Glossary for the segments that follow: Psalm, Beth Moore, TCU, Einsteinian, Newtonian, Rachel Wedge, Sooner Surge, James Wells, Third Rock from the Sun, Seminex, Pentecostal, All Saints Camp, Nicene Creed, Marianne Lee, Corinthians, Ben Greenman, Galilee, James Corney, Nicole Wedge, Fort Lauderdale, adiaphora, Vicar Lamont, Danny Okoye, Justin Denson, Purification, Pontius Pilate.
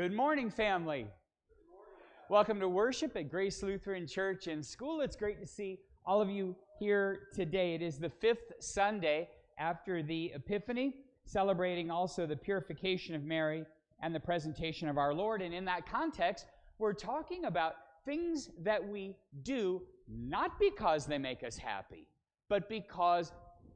Good morning, family. Good morning. Welcome to worship at Grace Lutheran Church and School. It's great to see all of you here today. It is the fifth Sunday after the Epiphany, celebrating also the purification of Mary and the presentation of our Lord. And in that context, we're talking about things that we do not because they make us happy, but because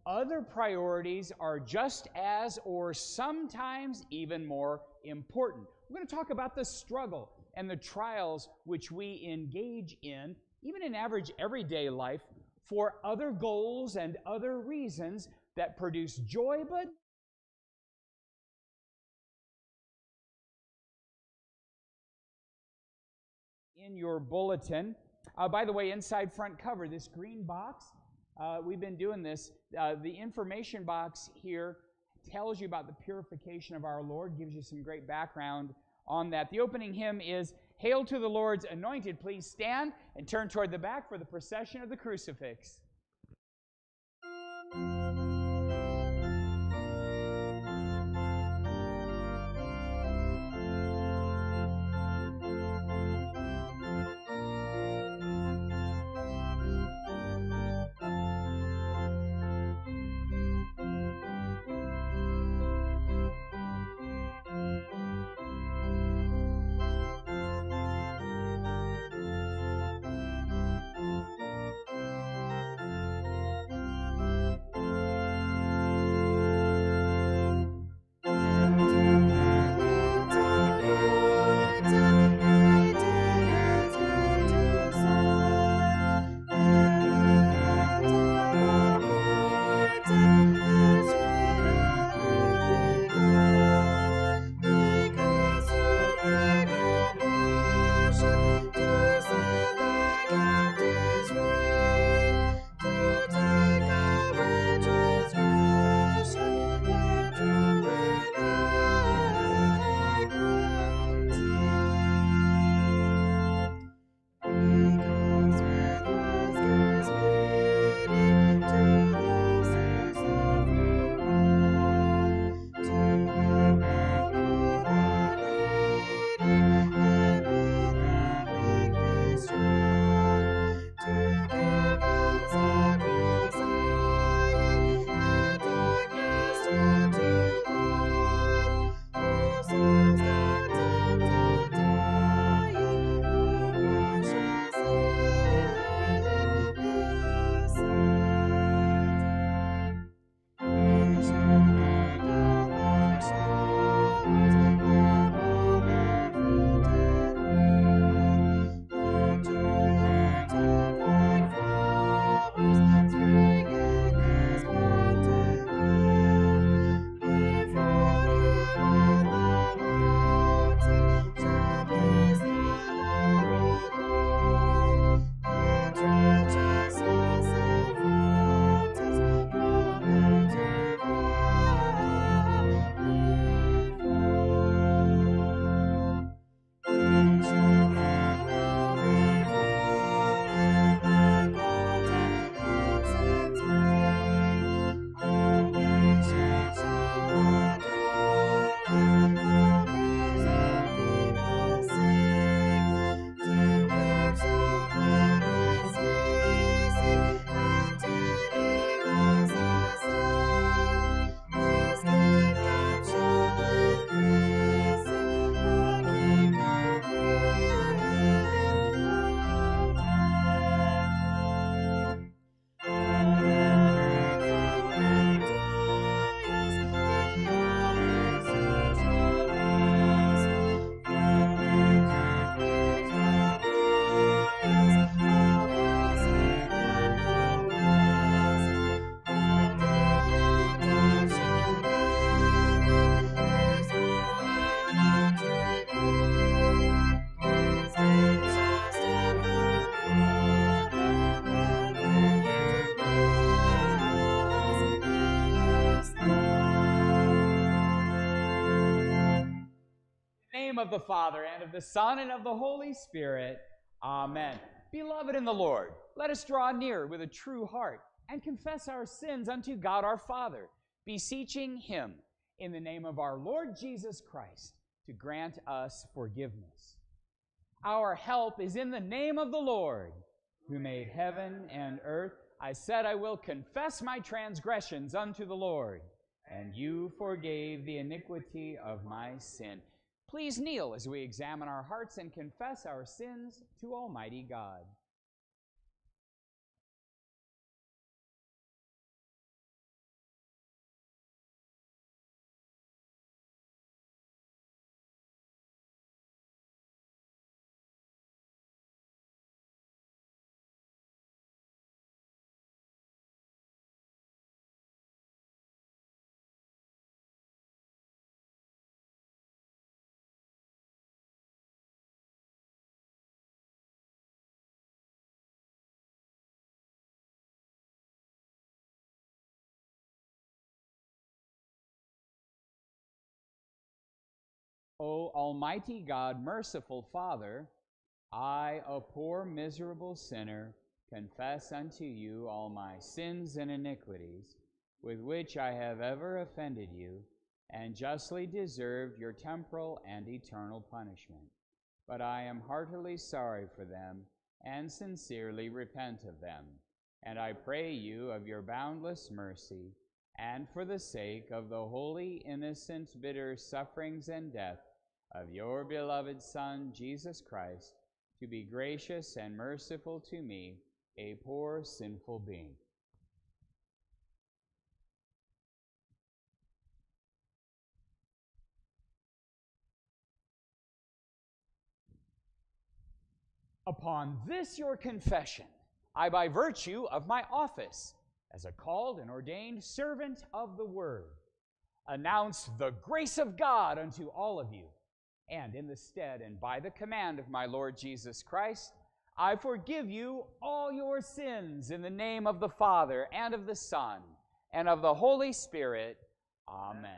other priorities are just as or sometimes even more important. We're going to talk about the struggle and the trials which we engage in, even in average everyday life, for other goals and other reasons that produce joy, but in your bulletin, by the way, inside front cover, this green box, we've been doing this. The information box here tells you about the purification of our Lord, gives you some great background on that. The opening hymn is, "Hail to the Lord's Anointed." Please stand and turn toward the back for the procession of the crucifix. Of the Father, and of the Son, and of the Holy Spirit. Amen. Beloved in the Lord, let us draw near with a true heart and confess our sins unto God our Father, beseeching Him in the name of our Lord Jesus Christ, to grant us forgiveness. Our help is in the name of the Lord, who made heaven and earth. I said, I will confess my transgressions unto the Lord, and you forgave the iniquity of my sin. Please kneel as we examine our hearts and confess our sins to Almighty God. O Almighty God, merciful Father, I, a poor, miserable sinner, confess unto you all my sins and iniquities, with which I have ever offended you, and justly deserved your temporal and eternal punishment. But I am heartily sorry for them, and sincerely repent of them. And I pray you of your boundless mercy, and for the sake of the holy, innocent, bitter sufferings and death of your beloved Son, Jesus Christ, to be gracious and merciful to me, a poor, sinful being. Upon this your confession, I, by virtue of my office, as a called and ordained servant of the Word, announce the grace of God unto all of you. And in the stead and by the command of my Lord Jesus Christ, I forgive you all your sins in the name of the Father, and of the Son, and of the Holy Spirit. Amen.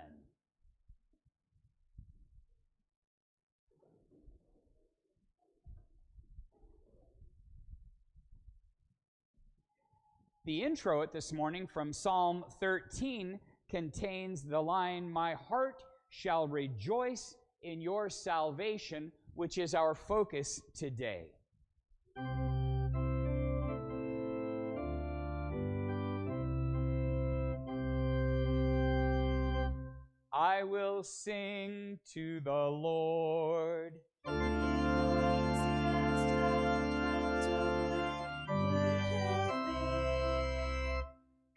The intro at this morning from Psalm 13 contains the line, "My heart shall rejoice in your salvation," which is our focus today. I will sing to the Lord.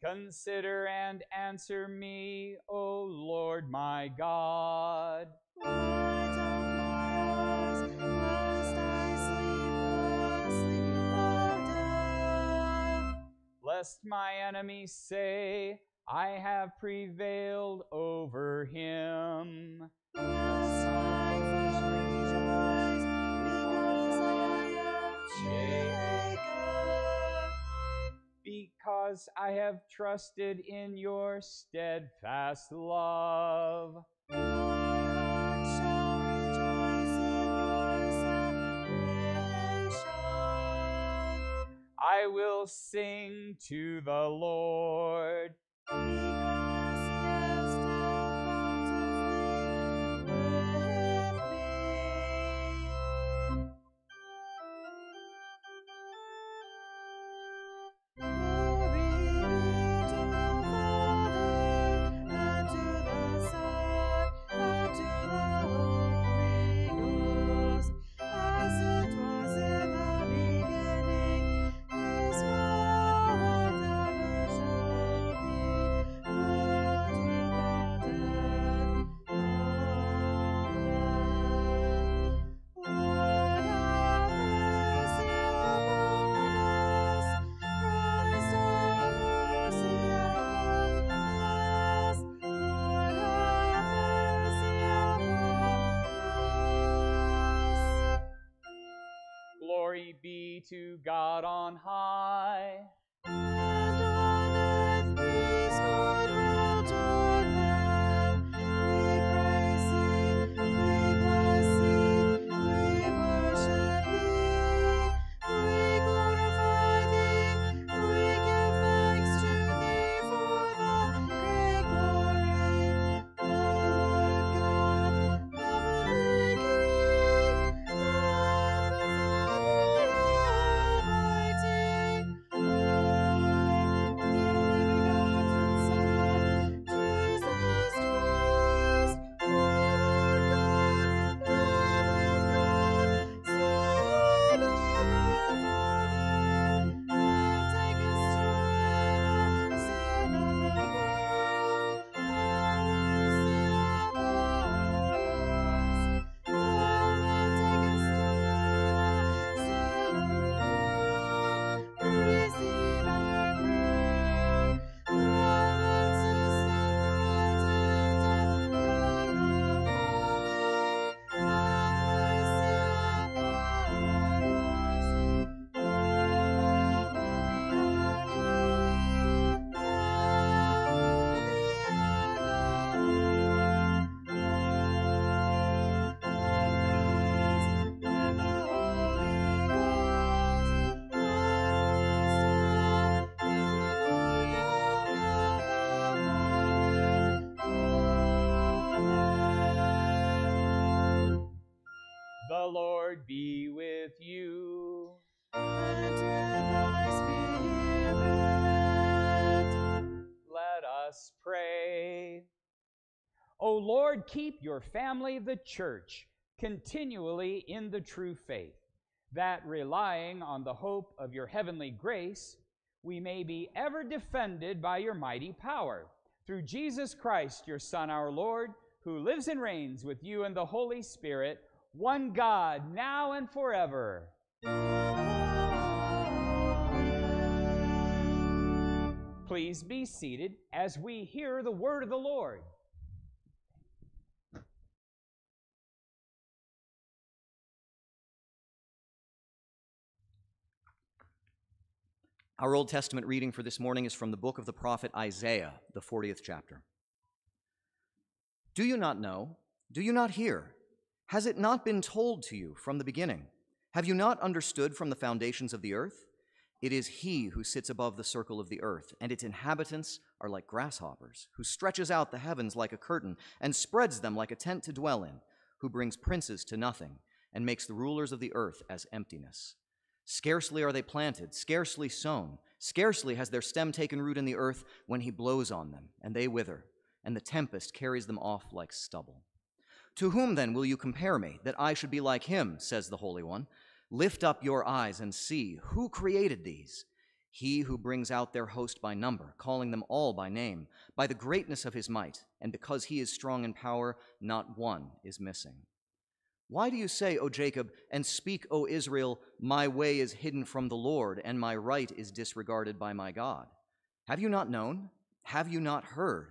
Consider and answer me, O Lord my God. Light of my eyes, lest I sleep the sleep of death. Lest my enemies say, I have prevailed over him. Lest my flesh rejoice, because I am shaken. Because I have trusted in your steadfast love. My heart shall rejoice in your salvation. I will sing to the Lord. Because he has dealt bountifully with me. To God on high, and on earth peace, good will toward men. We praise Thee, we worship Thee, we glorify Thee, we give thanks to Thee for the great glory, O Lord God of The Lord be with you. And with thy spirit. Let us pray. O Lord, keep your family, the church, continually in the true faith, that relying on the hope of your heavenly grace, we may be ever defended by your mighty power. Through Jesus Christ, your Son, our Lord, who lives and reigns with you and the Holy Spirit, one God, now and forever. Amen. Please be seated as we hear the word of the Lord. Our Old Testament reading for this morning is from the book of the prophet Isaiah, the 40th chapter. Do you not know? Do you not hear? Has it not been told to you from the beginning? Have you not understood from the foundations of the earth? It is he who sits above the circle of the earth, and its inhabitants are like grasshoppers, who stretches out the heavens like a curtain, and spreads them like a tent to dwell in, who brings princes to nothing, and makes the rulers of the earth as emptiness. Scarcely are they planted, scarcely sown, scarcely has their stem taken root in the earth when he blows on them, and they wither, and the tempest carries them off like stubble. To whom then will you compare me, that I should be like him, says the Holy One? Lift up your eyes and see who created these. He who brings out their host by number, calling them all by name, by the greatness of his might, and because he is strong in power, not one is missing. Why do you say, O Jacob, and speak, O Israel, my way is hidden from the Lord, and my right is disregarded by my God? Have you not known? Have you not heard?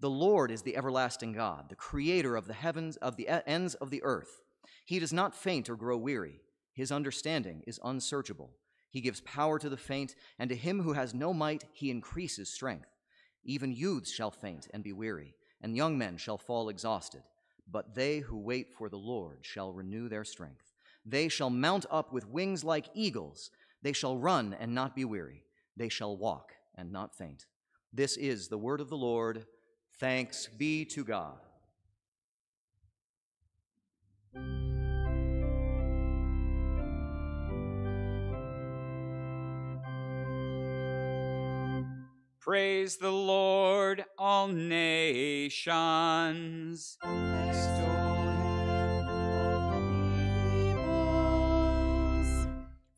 The Lord is the everlasting God, the creator of the heavens, of the ends of the earth. He does not faint or grow weary. His understanding is unsearchable. He gives power to the faint, and to him who has no might, he increases strength. Even youths shall faint and be weary, and young men shall fall exhausted. But they who wait for the Lord shall renew their strength. They shall mount up with wings like eagles. They shall run and not be weary. They shall walk and not faint. This is the word of the Lord. Thanks be to God. Praise the Lord, all nations. Extol him, all peoples.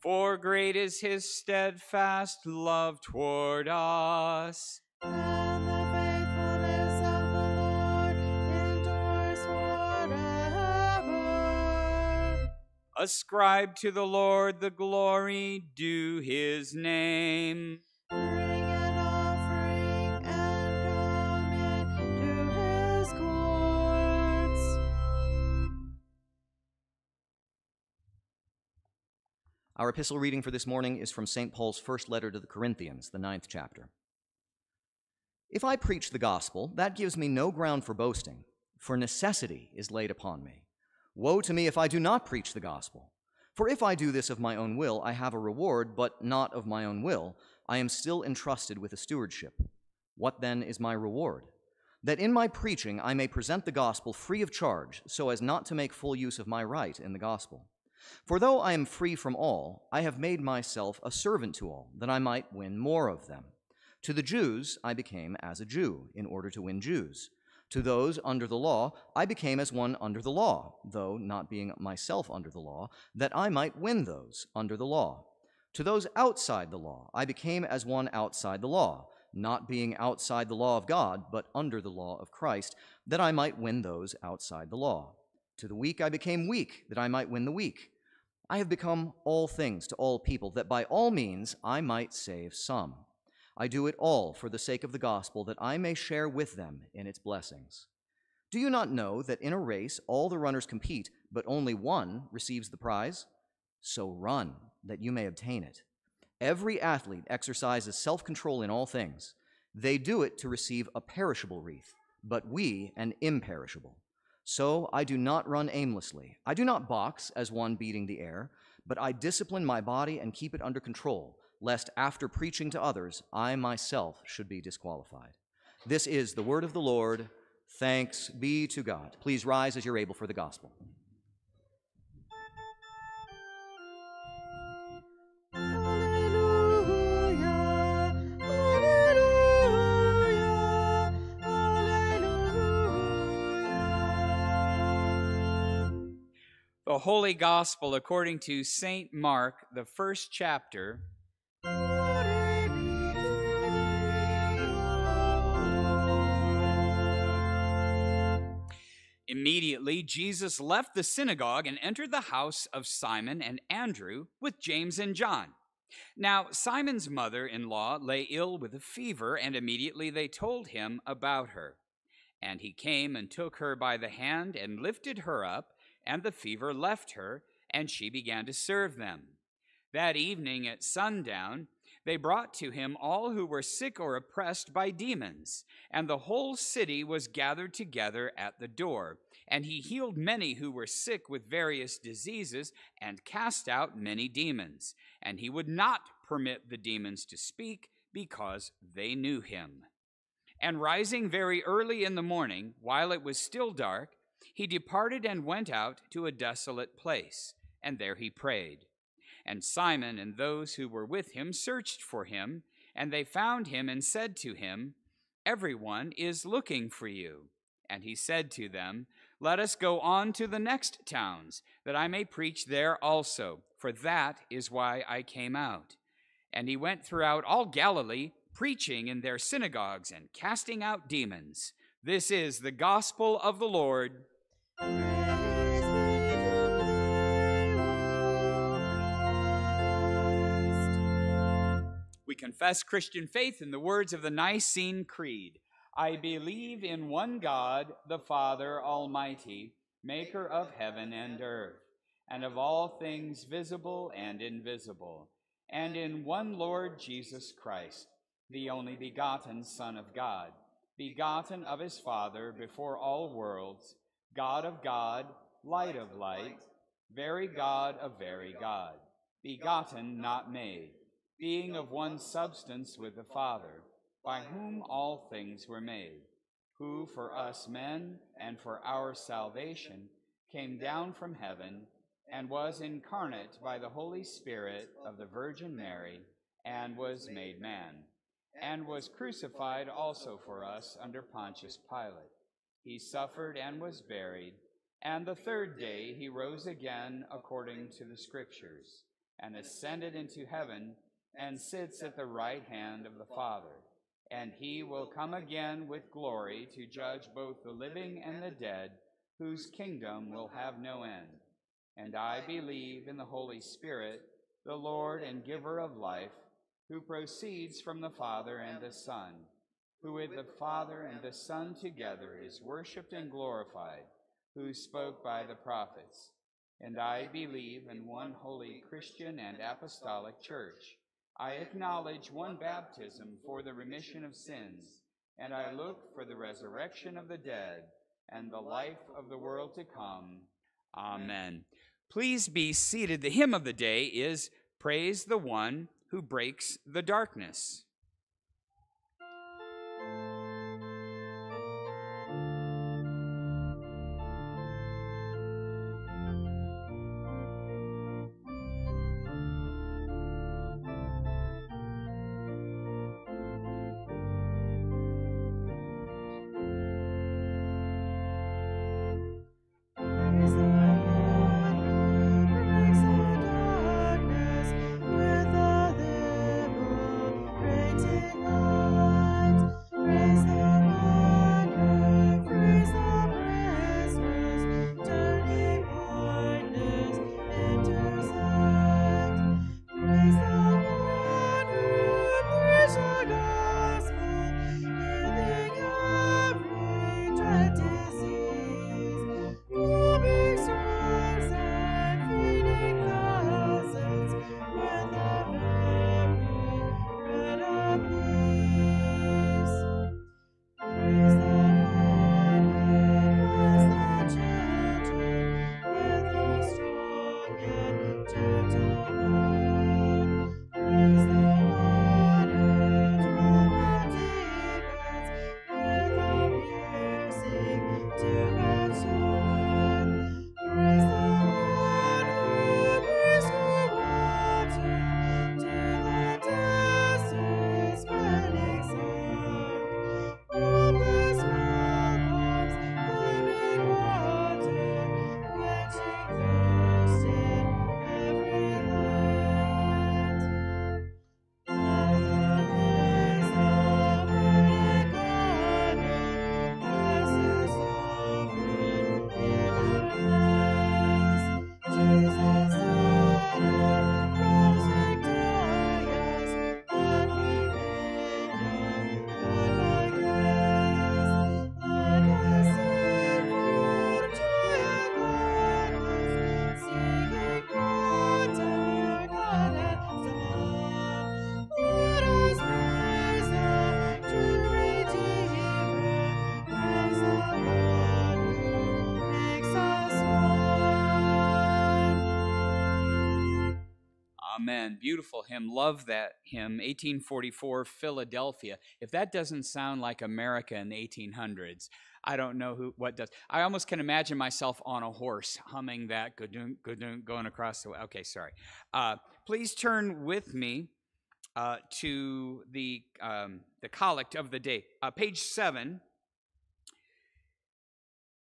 For great is his steadfast love toward us. And the faithfulness of the Lord endures forever. Ascribe to the Lord the glory due his name. Our epistle reading for this morning is from St. Paul's first letter to the Corinthians, the 9th chapter. If I preach the gospel, that gives me no ground for boasting, for necessity is laid upon me. Woe to me if I do not preach the gospel. For if I do this of my own will, I have a reward, but not of my own will. I am still entrusted with a stewardship. What then is my reward? That in my preaching I may present the gospel free of charge, so as not to make full use of my right in the gospel. For though I am free from all, I have made myself a servant to all, that I might win more of them. To the Jews I became as a Jew, in order to win Jews. To those under the law I became as one under the law, though not being myself under the law, that I might win those under the law. To those outside the law I became as one outside the law, not being outside the law of God, but under the law of Christ, that I might win those outside the law. To the weak I became weak, that I might win the weak. I have become all things to all people, that by all means I might save some. I do it all for the sake of the gospel, that I may share with them in its blessings. Do you not know that in a race all the runners compete, but only one receives the prize? So run, that you may obtain it. Every athlete exercises self-control in all things. They do it to receive a perishable wreath, but we an imperishable. So I do not run aimlessly. I do not box as one beating the air, but I discipline my body and keep it under control, lest after preaching to others, I myself should be disqualified. This is the word of the Lord. Thanks be to God. Please rise as you're able for the gospel. The Holy Gospel according to St. Mark, the first chapter. Immediately, Jesus left the synagogue and entered the house of Simon and Andrew with James and John. Now, Simon's mother-in-law lay ill with a fever, and immediately they told him about her. And he came and took her by the hand and lifted her up, and the fever left her, and she began to serve them. That evening at sundown, they brought to him all who were sick or oppressed by demons, and the whole city was gathered together at the door. And he healed many who were sick with various diseases, and cast out many demons. And he would not permit the demons to speak, because they knew him. And rising very early in the morning, while it was still dark, he departed and went out to a desolate place, and there he prayed. And Simon and those who were with him searched for him, and they found him and said to him, "Everyone is looking for you." And he said to them, "Let us go on to the next towns, that I may preach there also, for that is why I came out." And he went throughout all Galilee, preaching in their synagogues and casting out demons. This is the gospel of the Lord. We confess Christian faith in the words of the Nicene Creed. I believe in one God, the Father Almighty, maker of heaven and earth, and of all things visible and invisible, and in one Lord Jesus Christ, the only begotten Son of God, begotten of his Father before all worlds, God of God, light of light, very God of very God, begotten, not made, being of one substance with the Father, by whom all things were made, who for us men and for our salvation came down from heaven and was incarnate by the Holy Spirit of the Virgin Mary and was made man, and was crucified also for us under Pontius Pilate. He suffered and was buried, and the third day he rose again according to the Scriptures, and ascended into heaven, and sits at the right hand of the Father. And he will come again with glory to judge both the living and the dead, whose kingdom will have no end. And I believe in the Holy Spirit, the Lord and giver of life, who proceeds from the Father and the Son, who with the Father and the Son together is worshipped and glorified, who spoke by the prophets. And I believe in one holy Christian and apostolic church. I acknowledge one baptism for the remission of sins, and I look for the resurrection of the dead and the life of the world to come. Amen. Please be seated. The hymn of the day is Praise the One Who Breaks the Darkness. Praise Amen. Beautiful hymn. Love that hymn. 1844, Philadelphia. If that doesn't sound like America in the 1800s, I don't know what does. I almost can imagine myself on a horse humming that, going across the way. Okay, sorry. Please turn with me to the collect of the day. Page 7.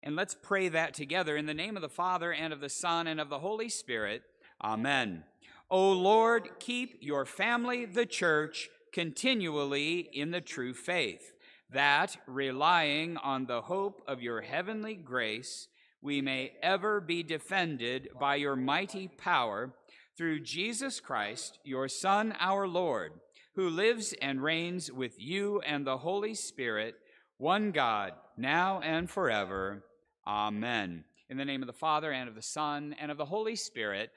And let's pray that together in the name of the Father and of the Son and of the Holy Spirit. Amen. O Lord, keep your family, the church, continually in the true faith, that, relying on the hope of your heavenly grace, we may ever be defended by your mighty power, through Jesus Christ, your Son, our Lord, who lives and reigns with you and the Holy Spirit, one God, now and forever. Amen. In the name of the Father, and of the Son, and of the Holy Spirit.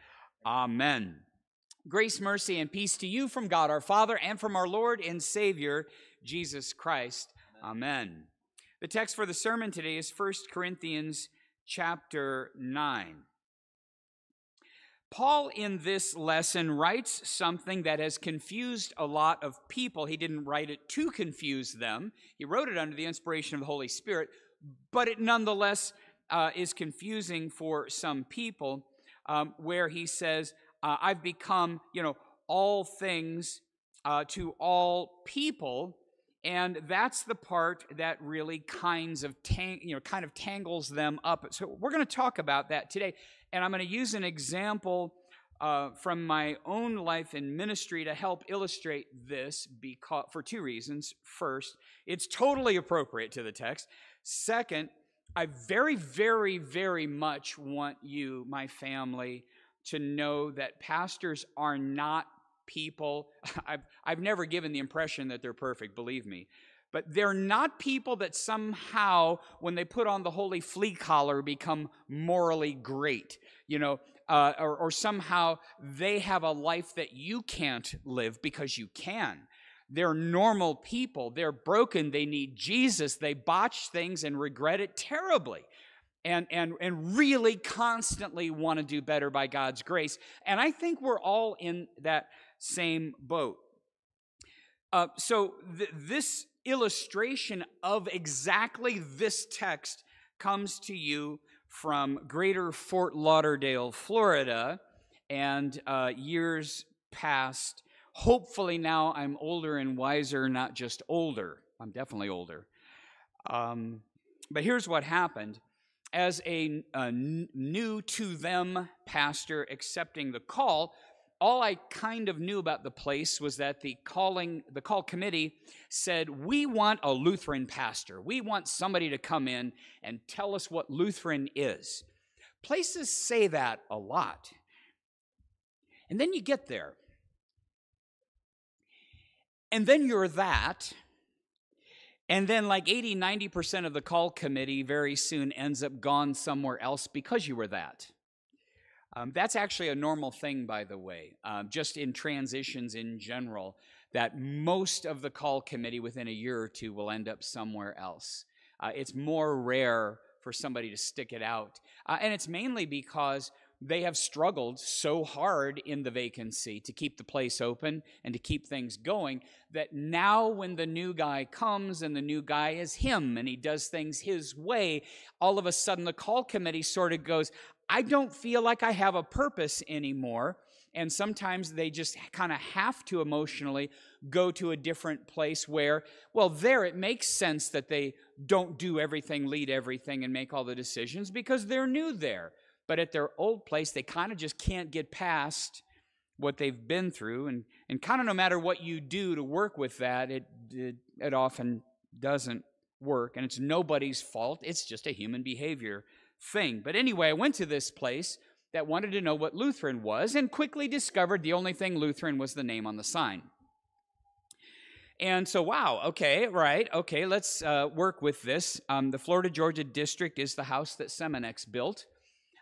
Amen. Grace, mercy, and peace to you from God our Father and from our Lord and Savior, Jesus Christ. Amen. The text for the sermon today is 1 Corinthians chapter 9. Paul in this lesson writes something that has confused a lot of people. He didn't write it to confuse them. He wrote it under the inspiration of the Holy Spirit, but it nonetheless is confusing for some people, where he says, I've become, all things to all people, and that's the part that really kind of tangles them up. So we're going to talk about that today, and I'm going to use an example from my own life in ministry to help illustrate this for two reasons. First, it's totally appropriate to the text. Second, I very, very, very much want you, my family, to know that pastors are not people. I've never given the impression that they're perfect, believe me. But they're not people that somehow, when they put on the holy flea collar, become morally great, or somehow they have a life that you can't live because you can. They're normal people. They're broken. They need Jesus. They botch things and regret it terribly. And really constantly want to do better by God's grace. And I think we're all in that same boat. So this illustration of exactly this text comes to you from Greater Fort Lauderdale, Florida, and years past. Hopefully now I'm older and wiser, not just older. I'm definitely older. But here's what happened. As a new-to-them pastor accepting the call, all I kind of knew about the place was that the call committee said, we want a Lutheran pastor. We want somebody to come in and tell us what Lutheran is. Places say that a lot. And then you get there. And then you're that. And then like 80, 90% of the call committee very soon ends up gone somewhere else because you were that. That's actually a normal thing, by the way, just in transitions in general, that most of the call committee within a year or two will end up somewhere else. It's more rare for somebody to stick it out. And it's mainly because they have struggled so hard in the vacancy to keep the place open and to keep things going that now when the new guy comes and the new guy is him and he does things his way, all of a sudden the call committee sort of goes, I don't feel like I have a purpose anymore. And sometimes they just kind of have to emotionally go to a different place where, well, there it makes sense that they don't do everything, lead everything, and make all the decisions because they're new there. But at their old place, they kind of just can't get past what they've been through. And kind of no matter what you do to work with that, it often doesn't work. And it's nobody's fault. It's just a human behavior thing. But anyway, I went to this place that wanted to know what Lutheran was and quickly discovered the only thing Lutheran was the name on the sign. And so, wow, okay, right, okay, let's work with this. The Florida Georgia District is the house that Seminex built.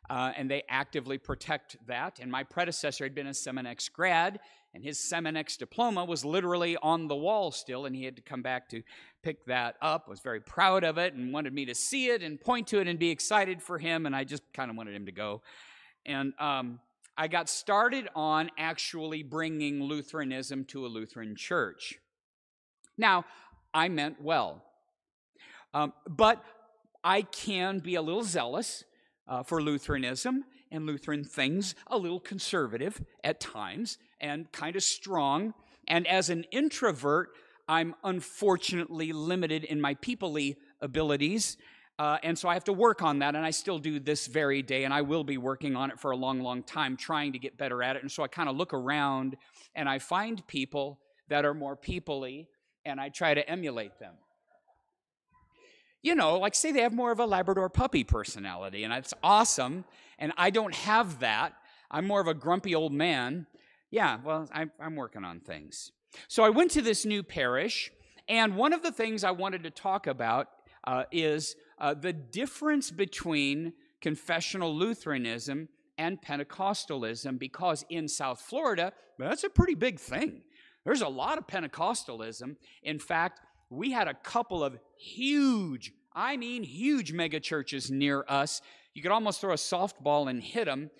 And they actively protect that. And my predecessor had been a Seminex grad, and his Seminex diploma was literally on the wall still, and he had to come back to pick that up. Was very proud of it and wanted me to see it and point to it and be excited for him, and I just kind of wanted him to go. And I got started on actually bringing Lutheranism to a Lutheran church. Now, I meant well, but I can be a little zealous for Lutheranism and Lutheran things, a little conservative at times, and kind of strong. And as an introvert, I'm unfortunately limited in my people-y abilities, and so I have to work on that, and I still do this very day, and I will be working on it for a long, long time, trying to get better at it. And so I kind of look around, and I find people that are more people-y, and I try to emulate them. You know, like say they have more of a Labrador puppy personality, and it's awesome, and I don't have that. I'm more of a grumpy old man. Yeah, well, I'm working on things. So I went to this new parish, and one of the things I wanted to talk about is the difference between confessional Lutheranism and Pentecostalism, because in South Florida, that's a pretty big thing. There's a lot of Pentecostalism. In fact, we had a couple of huge, I mean huge mega churches near us. You could almost throw a softball and hit them.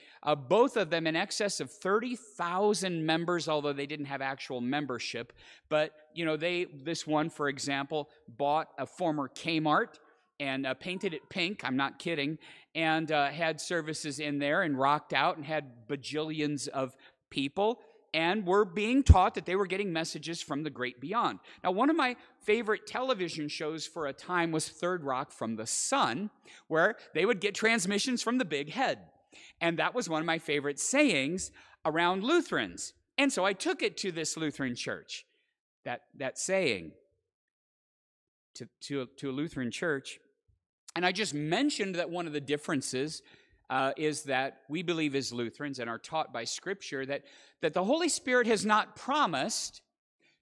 Both of them in excess of 30,000 members, although they didn't have actual membership. But, you know, this one, for example, bought a former Kmart and painted it pink, I'm not kidding, and had services in there and rocked out and had bajillions of people and were being taught that they were getting messages from the great beyond. Now, one of my favorite television shows for a time was Third Rock from the Sun, where they would get transmissions from the big head. And that was one of my favorite sayings around Lutherans. And so I took it to this Lutheran church, that saying, to a Lutheran church. And I just mentioned that one of the differences is that we believe as Lutherans and are taught by Scripture that the Holy Spirit has not promised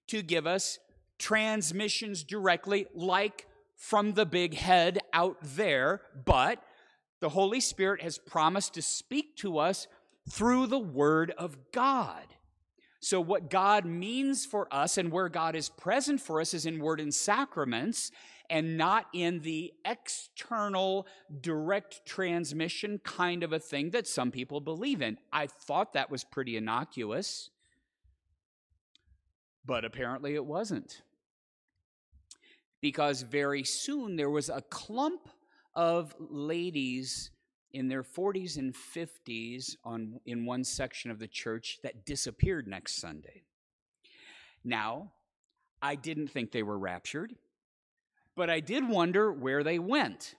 to give us transmissions directly like from the big head out there, but the Holy Spirit has promised to speak to us through the Word of God. So what God means for us and where God is present for us is in Word and sacraments, and not in the external direct transmission kind of a thing that some people believe in. I thought that was pretty innocuous, but apparently it wasn't. Because very soon there was a clump of ladies in their 40s and 50s in one section of the church that disappeared next Sunday. Now, I didn't think they were raptured, but I did wonder where they went.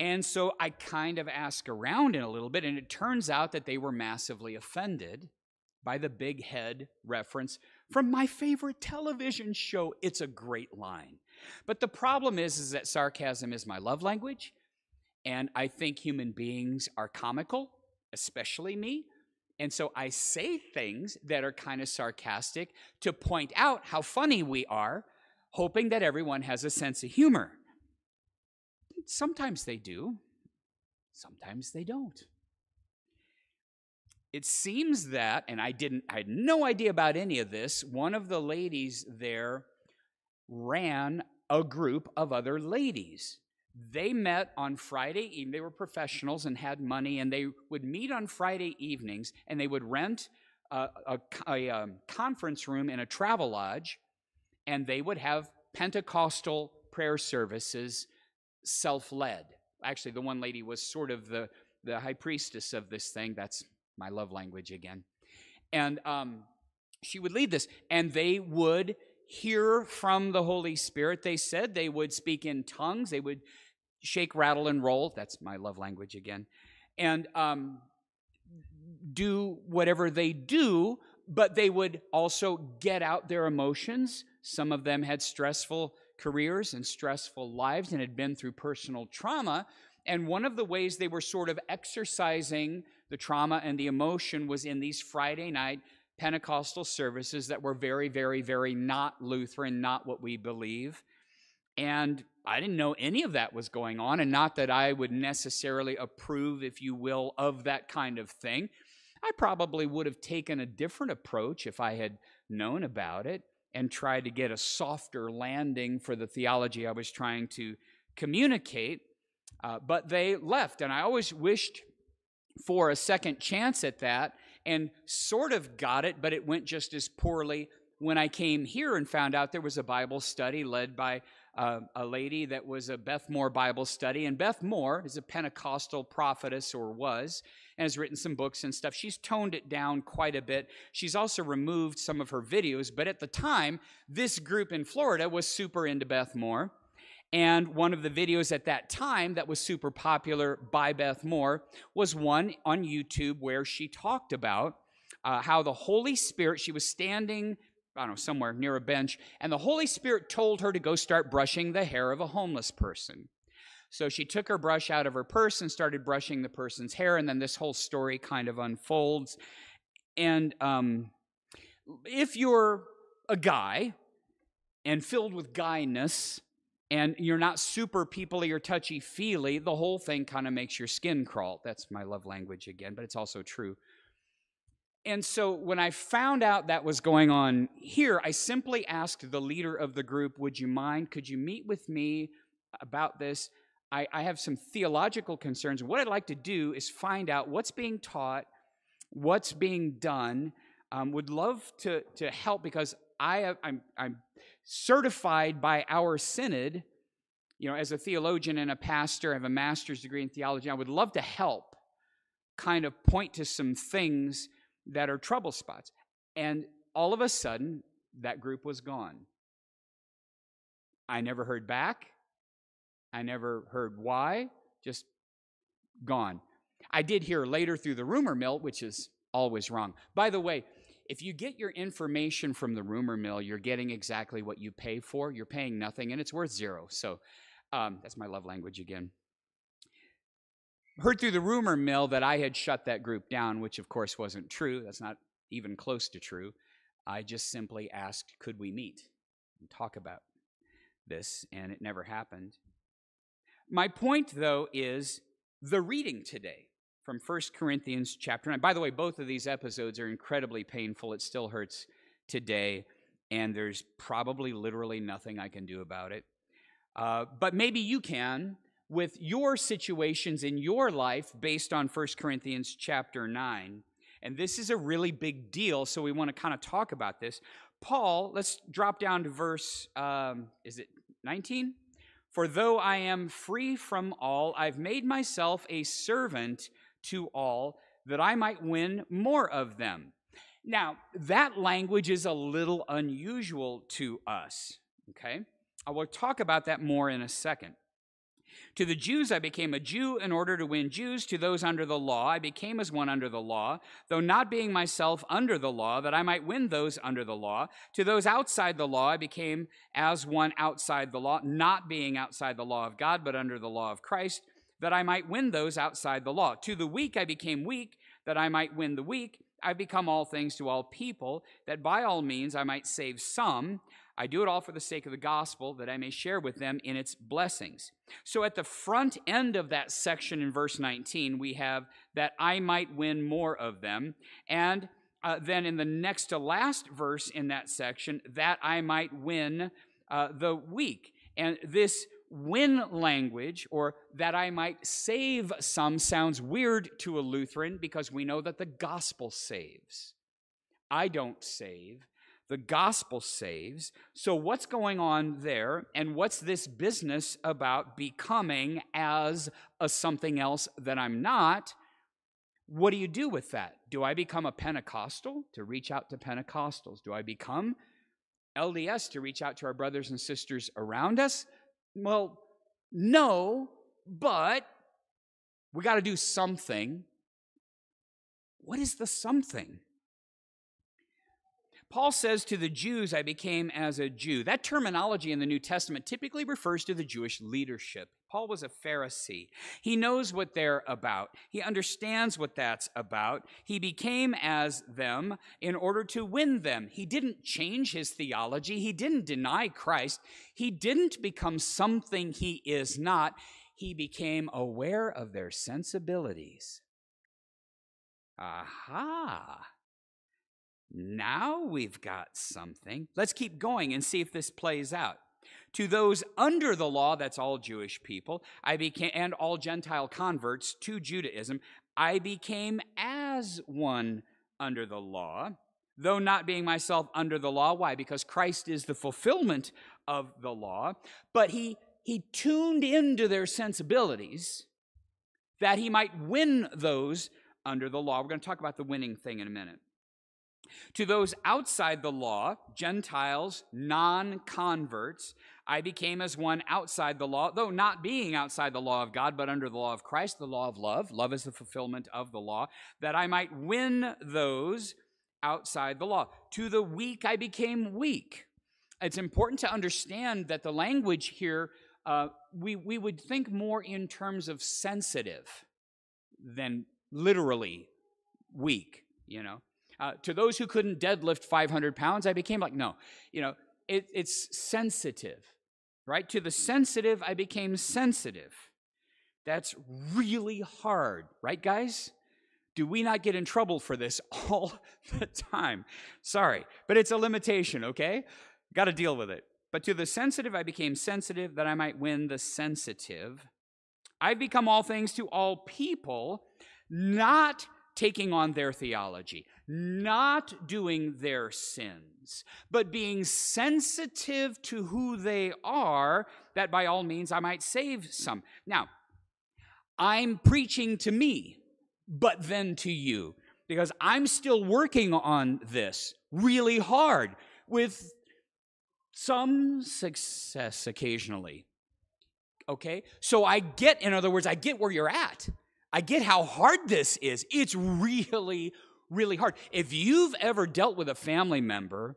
And so I kind of asked around in a little bit, and it turns out that they were massively offended by the big head reference from my favorite television show. It's a great line. But the problem is that sarcasm is my love language, and I think human beings are comical, especially me, and so I say things that are kind of sarcastic to point out how funny we are, hoping that everyone has a sense of humor. Sometimes they do, sometimes they don't. It seems that, and I had no idea about any of this, one of the ladies there ran a group of other ladies. They met on Friday evening. They were professionals and had money, and they would meet on Friday evenings, and they would rent a conference room in a travel lodge, and they would have Pentecostal prayer services self-led. Actually, the one lady was sort of the high priestess of this thing. That's my love language again. And she would lead this, and they would hear from the Holy Spirit. They said they would speak in tongues. They would shake, rattle, and roll. That's my love language again. And do whatever they do, but they would also get out their emotions. Some of them had stressful careers and stressful lives and had been through personal trauma. And one of the ways they were sort of exercising the trauma and the emotion was in these Friday night Pentecostal services that were very, very, very not Lutheran, not what we believe. And I didn't know any of that was going on, and not that I would necessarily approve, if you will, of that kind of thing. I probably would have taken a different approach if I had known about it and tried to get a softer landing for the theology I was trying to communicate. But they left, and I always wished for a second chance at that and sort of got it, but it went just as poorly when I came here and found out there was a Bible study led by a lady that was a Beth Moore Bible study. And Beth Moore is a Pentecostal prophetess, or was, and has written some books and stuff. She's toned it down quite a bit. She's also removed some of her videos, but at the time, this group in Florida was super into Beth Moore. And one of the videos at that time that was super popular by Beth Moore was one on YouTube where she talked about how the Holy Spirit, she was standing, I don't know, somewhere near a bench, and the Holy Spirit told her to go start brushing the hair of a homeless person. So she took her brush out of her purse and started brushing the person's hair, and then this whole story kind of unfolds. And if you're a guy and filled with guyness, and you're not super people-y or touchy-feely, the whole thing kind of makes your skin crawl. That's my love language again, but it's also true. And so when I found out that was going on here, I simply asked the leader of the group, would you mind, could you meet with me about this? I have some theological concerns. What I'd like to do is find out what's being taught, what's being done. Would love to help, because I'm certified by our synod, you know, as a theologian and a pastor. I have a master's degree in theology. I would love to help kind of point to some things that are trouble spots. And all of a sudden, that group was gone. I never heard back. I never heard why. Just gone. I did hear later through the rumor mill, which is always wrong. By the way, if you get your information from the rumor mill, you're getting exactly what you pay for. You're paying nothing, and it's worth zero. So that's my love language again. Heard through the rumor mill that I had shut that group down, which of course wasn't true. That's not even close to true. I just simply asked, could we meet and talk about this? And it never happened. My point, though, is the reading today from 1 Corinthians chapter 9. By the way, both of these episodes are incredibly painful. It still hurts today, and there's probably literally nothing I can do about it. But maybe you can, with your situations in your life based on 1 Corinthians chapter 9. And this is a really big deal, so we want to kind of talk about this. Paul, let's drop down to verse, is it 19? For though I am free from all, I've made myself a servant to all, that I might win more of them. Now, that language is a little unusual to us, okay? I will talk about that more in a second. To the Jews I became a Jew in order to win Jews. To those under the law I became as one under the law, though not being myself under the law, that I might win those under the law. To those outside the law I became as one outside the law, not being outside the law of God, but under the law of Christ, that I might win those outside the law. To the weak I became weak, that I might win the weak. I become all things to all people, that by all means I might save some. I do it all for the sake of the gospel, that I may share with them in its blessings. So at the front end of that section in verse 19, we have that I might win more of them. And then in the next to last verse in that section, that I might win the weak. And this win language, or that I might save some, sounds weird to a Lutheran, because we know that the gospel saves. I don't save. The gospel saves. So what's going on there, and what's this business about becoming as a something else that I'm not? What do you do with that? Do I become a Pentecostal to reach out to Pentecostals? Do I become LDS to reach out to our brothers and sisters around us? Well, no, but we got to do something. What is the something? Paul says, to the Jews I became as a Jew. That terminology in the New Testament typically refers to the Jewish leadership. Paul was a Pharisee. He knows what they're about. He understands what that's about. He became as them in order to win them. He didn't change his theology. He didn't deny Christ. He didn't become something he is not. He became aware of their sensibilities. Aha! Now we've got something. Let's keep going and see if this plays out. To those under the law, that's all Jewish people, I became, and all Gentile converts to Judaism, I became as one under the law, though not being myself under the law. Why? Because Christ is the fulfillment of the law. But he tuned into their sensibilities that he might win those under the law. We're going to talk about the winning thing in a minute. To those outside the law, Gentiles, non-converts, I became as one outside the law, though not being outside the law of God, but under the law of Christ, the law of love. Love is the fulfillment of the law, that I might win those outside the law. To the weak, I became weak. It's important to understand that the language here, we would think more in terms of sensitive than literally weak, you know. To those who couldn't deadlift 500 pounds, I became like, no, you know, it's sensitive, right? To the sensitive, I became sensitive. That's really hard, right, guys? Do we not get in trouble for this all the time? Sorry, but it's a limitation, okay? Got to deal with it. But to the sensitive, I became sensitive that I might win the sensitive. I've become all things to all people, not taking on their theology, not doing their sins, but being sensitive to who they are, that by all means I might save some. Now, I'm preaching to me, but then to you, because I'm still working on this really hard with some success occasionally, okay? So I get, in other words, I get where you're at. I get how hard this is. It's really, really hard. If you've ever dealt with a family member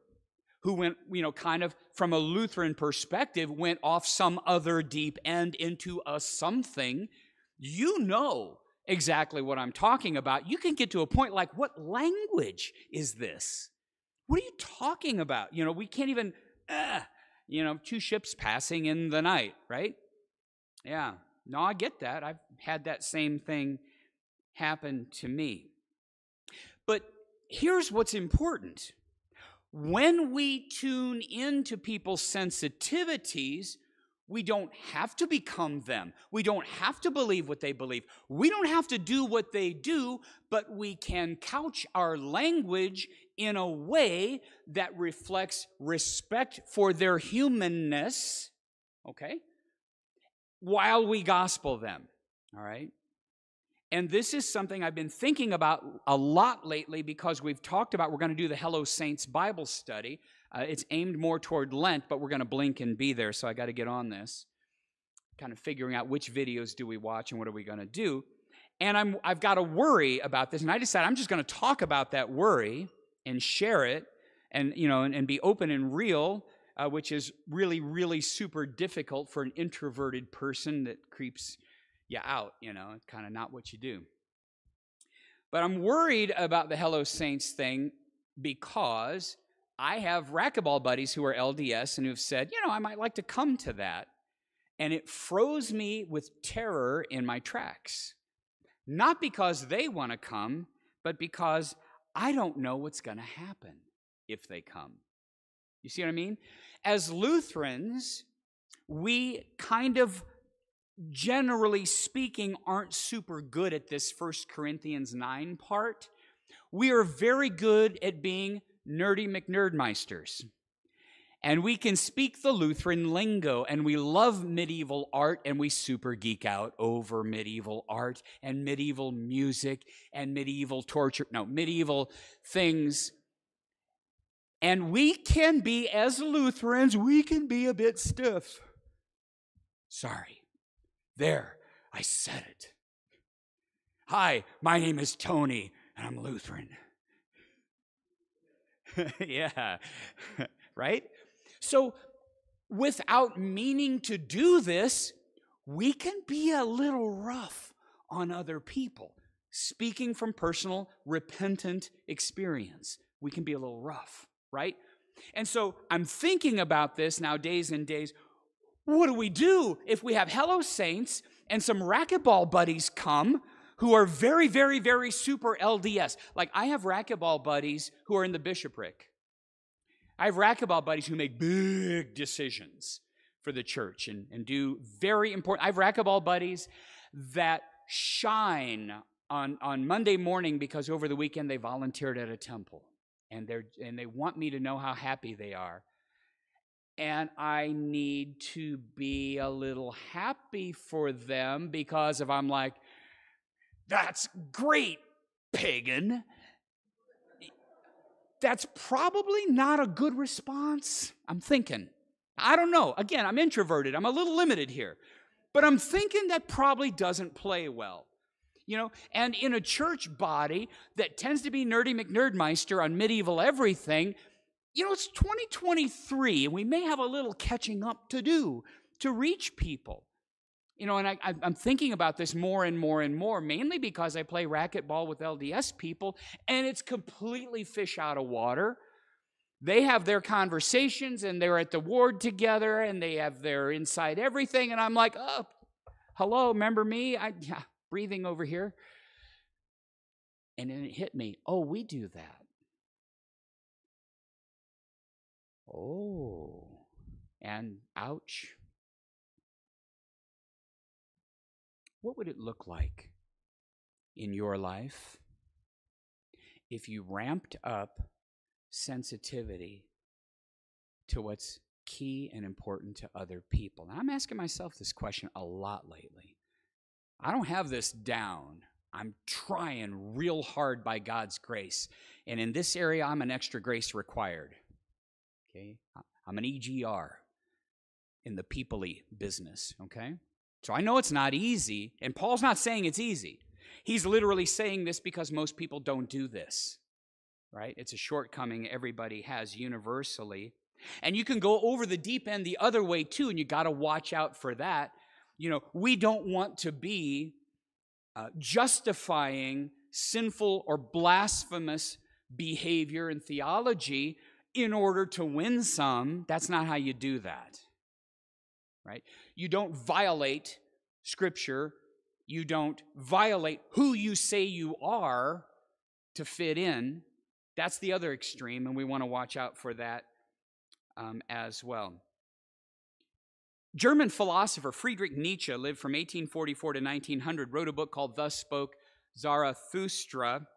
who went, you know, kind of from a Lutheran perspective, went off some other deep end into a something, you know exactly what I'm talking about. You can get to a point like, what language is this? What are you talking about? You know, we can't even, you know, two ships passing in the night, right? Yeah. No, I get that. I've had that same thing happen to me. But here's what's important. When we tune into people's sensitivities, we don't have to become them. We don't have to believe what they believe. We don't have to do what they do, but we can couch our language in a way that reflects respect for their humanness, okay? While we gospel them, all right? And this is something I've been thinking about a lot lately because we've talked about, we're going to do the Hello Saints Bible study. It's aimed more toward Lent, but we're going to blink and be there, so I got to get on this. Kind of figuring out which videos do we watch and what are we going to do. And I've got a worry about this, and I decided I'm just going to talk about that worry and share it and, you know, and be open and real. Which is really, really super difficult for an introverted person that creeps you out, you know, it's kind of not what you do. But I'm worried about the Hello Saints thing because I have racquetball buddies who are LDS and who've said, you know, I might like to come to that. And it froze me with terror in my tracks. Not because they want to come, but because I don't know what's going to happen if they come. You see what I mean? As Lutherans, we kind of, generally speaking, aren't super good at this 1 Corinthians 9 part. We are very good at being nerdy McNerdmeisters. And we can speak the Lutheran lingo, and we love medieval art, and we super geek out over medieval art and medieval music and medieval torture. No, medieval things. And we can be, as Lutherans, we can be a bit stiff. Sorry. There, I said it. Hi, my name is Tony, and I'm Lutheran. Yeah, right? So without meaning to do this, we can be a little rough on other people. Speaking from personal, repentant experience, we can be a little rough. Right? And so I'm thinking about this now days and days. What do we do if we have Hello Saints and some racquetball buddies come who are very, very, very super LDS? Like I have racquetball buddies who are in the bishopric. I have racquetball buddies who make big decisions for the church and do very important. I have racquetball buddies that shine on Monday morning because over the weekend they volunteered at a temple, and they want me to know how happy they are. And I need to be a little happy for them, because if I'm like, that's great, pagan, that's probably not a good response, I'm thinking. I don't know. Again, I'm introverted. I'm a little limited here. But I'm thinking that probably doesn't play well. You know, and in a church body that tends to be nerdy McNerdmeister on medieval everything, you know, it's 2023, and we may have a little catching up to do to reach people. You know, and I'm thinking about this more and more and more, mainly because I play racquetball with LDS people, and it's completely fish out of water. They have their conversations, and they're at the ward together, and they have their inside everything, and I'm like, oh, hello, remember me? Yeah, breathing over here. And then it hit me, oh, we do that. Oh, and ouch. What would it look like in your life if you ramped up sensitivity to what's key and important to other people? Now, I'm asking myself this question a lot lately. I don't have this down. I'm trying real hard by God's grace. And in this area, I'm an extra grace required. Okay, I'm an EGR in the people-y business, okay? So I know it's not easy, and Paul's not saying it's easy. He's literally saying this because most people don't do this, right? It's a shortcoming everybody has universally. And you can go over the deep end the other way, too, and you got to watch out for that. You know, we don't want to be justifying sinful or blasphemous behavior and theology in order to win some. That's not how you do that, right? You don't violate Scripture. You don't violate who you say you are to fit in. That's the other extreme, and we want to watch out for that as well. German philosopher Friedrich Nietzsche lived from 1844 to 1900, wrote a book called Thus Spoke Zarathustra.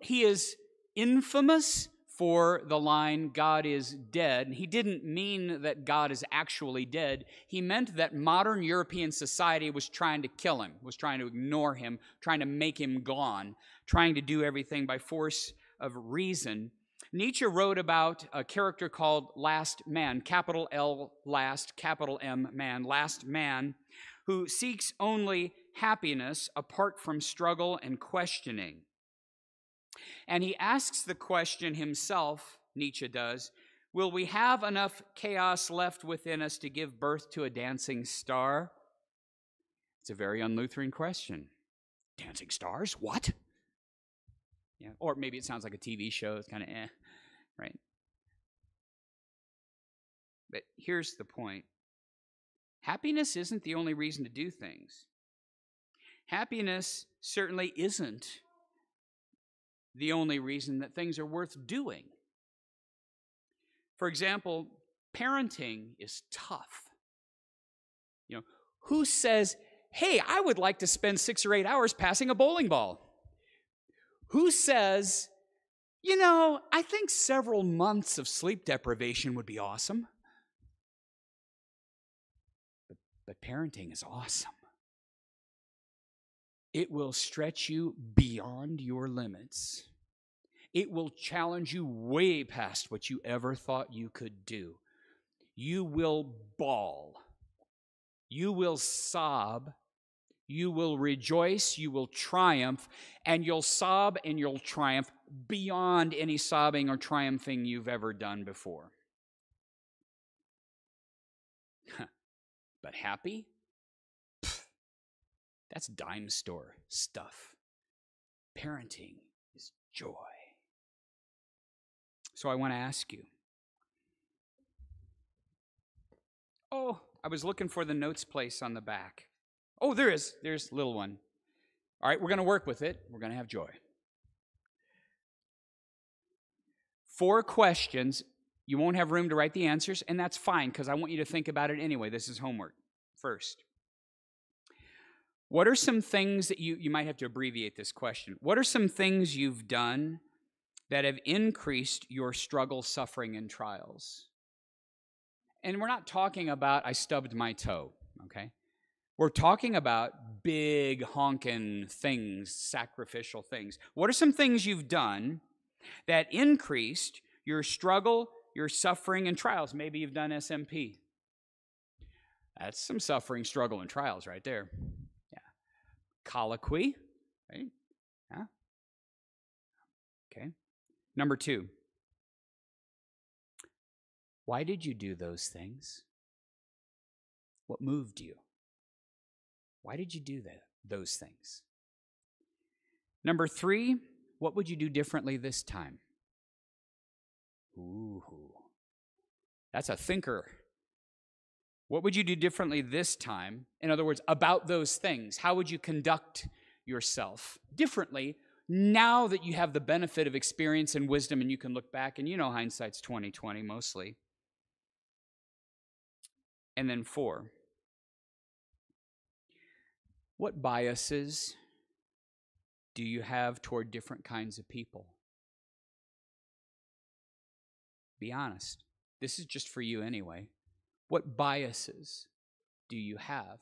He is infamous for the line, God is dead. And he didn't mean that God is actually dead. He meant that modern European society was trying to kill him, was trying to ignore him, trying to make him gone, trying to do everything by force of reason. Nietzsche wrote about a character called Last Man, capital L, last, capital M, man, Last Man, who seeks only happiness apart from struggle and questioning. And he asks the question himself, Nietzsche does, will we have enough chaos left within us to give birth to a dancing star? It's a very un-Lutheran question. Dancing stars? What? Yeah. Or maybe it sounds like a TV show. It's kind of eh, right? But here's the point. Happiness isn't the only reason to do things. Happiness certainly isn't the only reason that things are worth doing. For example, parenting is tough. You know, who says, hey, I would like to spend 6 or 8 hours passing a bowling ball? Who says, you know, I think several months of sleep deprivation would be awesome? But parenting is awesome. It will stretch you beyond your limits. It will challenge you way past what you ever thought you could do. You will bawl. You will sob. You will rejoice. You will triumph. And you'll sob and you'll triumph beyond any sobbing or triumphing you've ever done before. But happy? That's dime store stuff. Parenting is joy. So I want to ask you. Oh, I was looking for the notes place on the back. Oh, there is. There's a little one. All right, we're going to work with it. We're going to have joy. 4 questions. You won't have room to write the answers, and that's fine because I want you to think about it anyway. This is homework. First, What are some things that you might have to abbreviate this question. What are some things you've done that have increased your struggle, suffering, and trials? And we're not talking about, I stubbed my toe, okay? We're talking about big, honking things, sacrificial things. What are some things you've done that increased your struggle, your suffering, and trials? Maybe you've done SMP. That's some suffering, struggle, and trials right there. Yeah. Colloquy, right? Yeah. Okay. Number two. Why did you do those things? What moved you? Why did you do those things? Number three, what would you do differently this time? Ooh, that's a thinker. What would you do differently this time? In other words, about those things. How would you conduct yourself differently now that you have the benefit of experience and wisdom and you can look back and you know hindsight's 20/20 mostly. And then four, what biases do you have toward different kinds of people? Be honest. This is just for you anyway. What biases do you have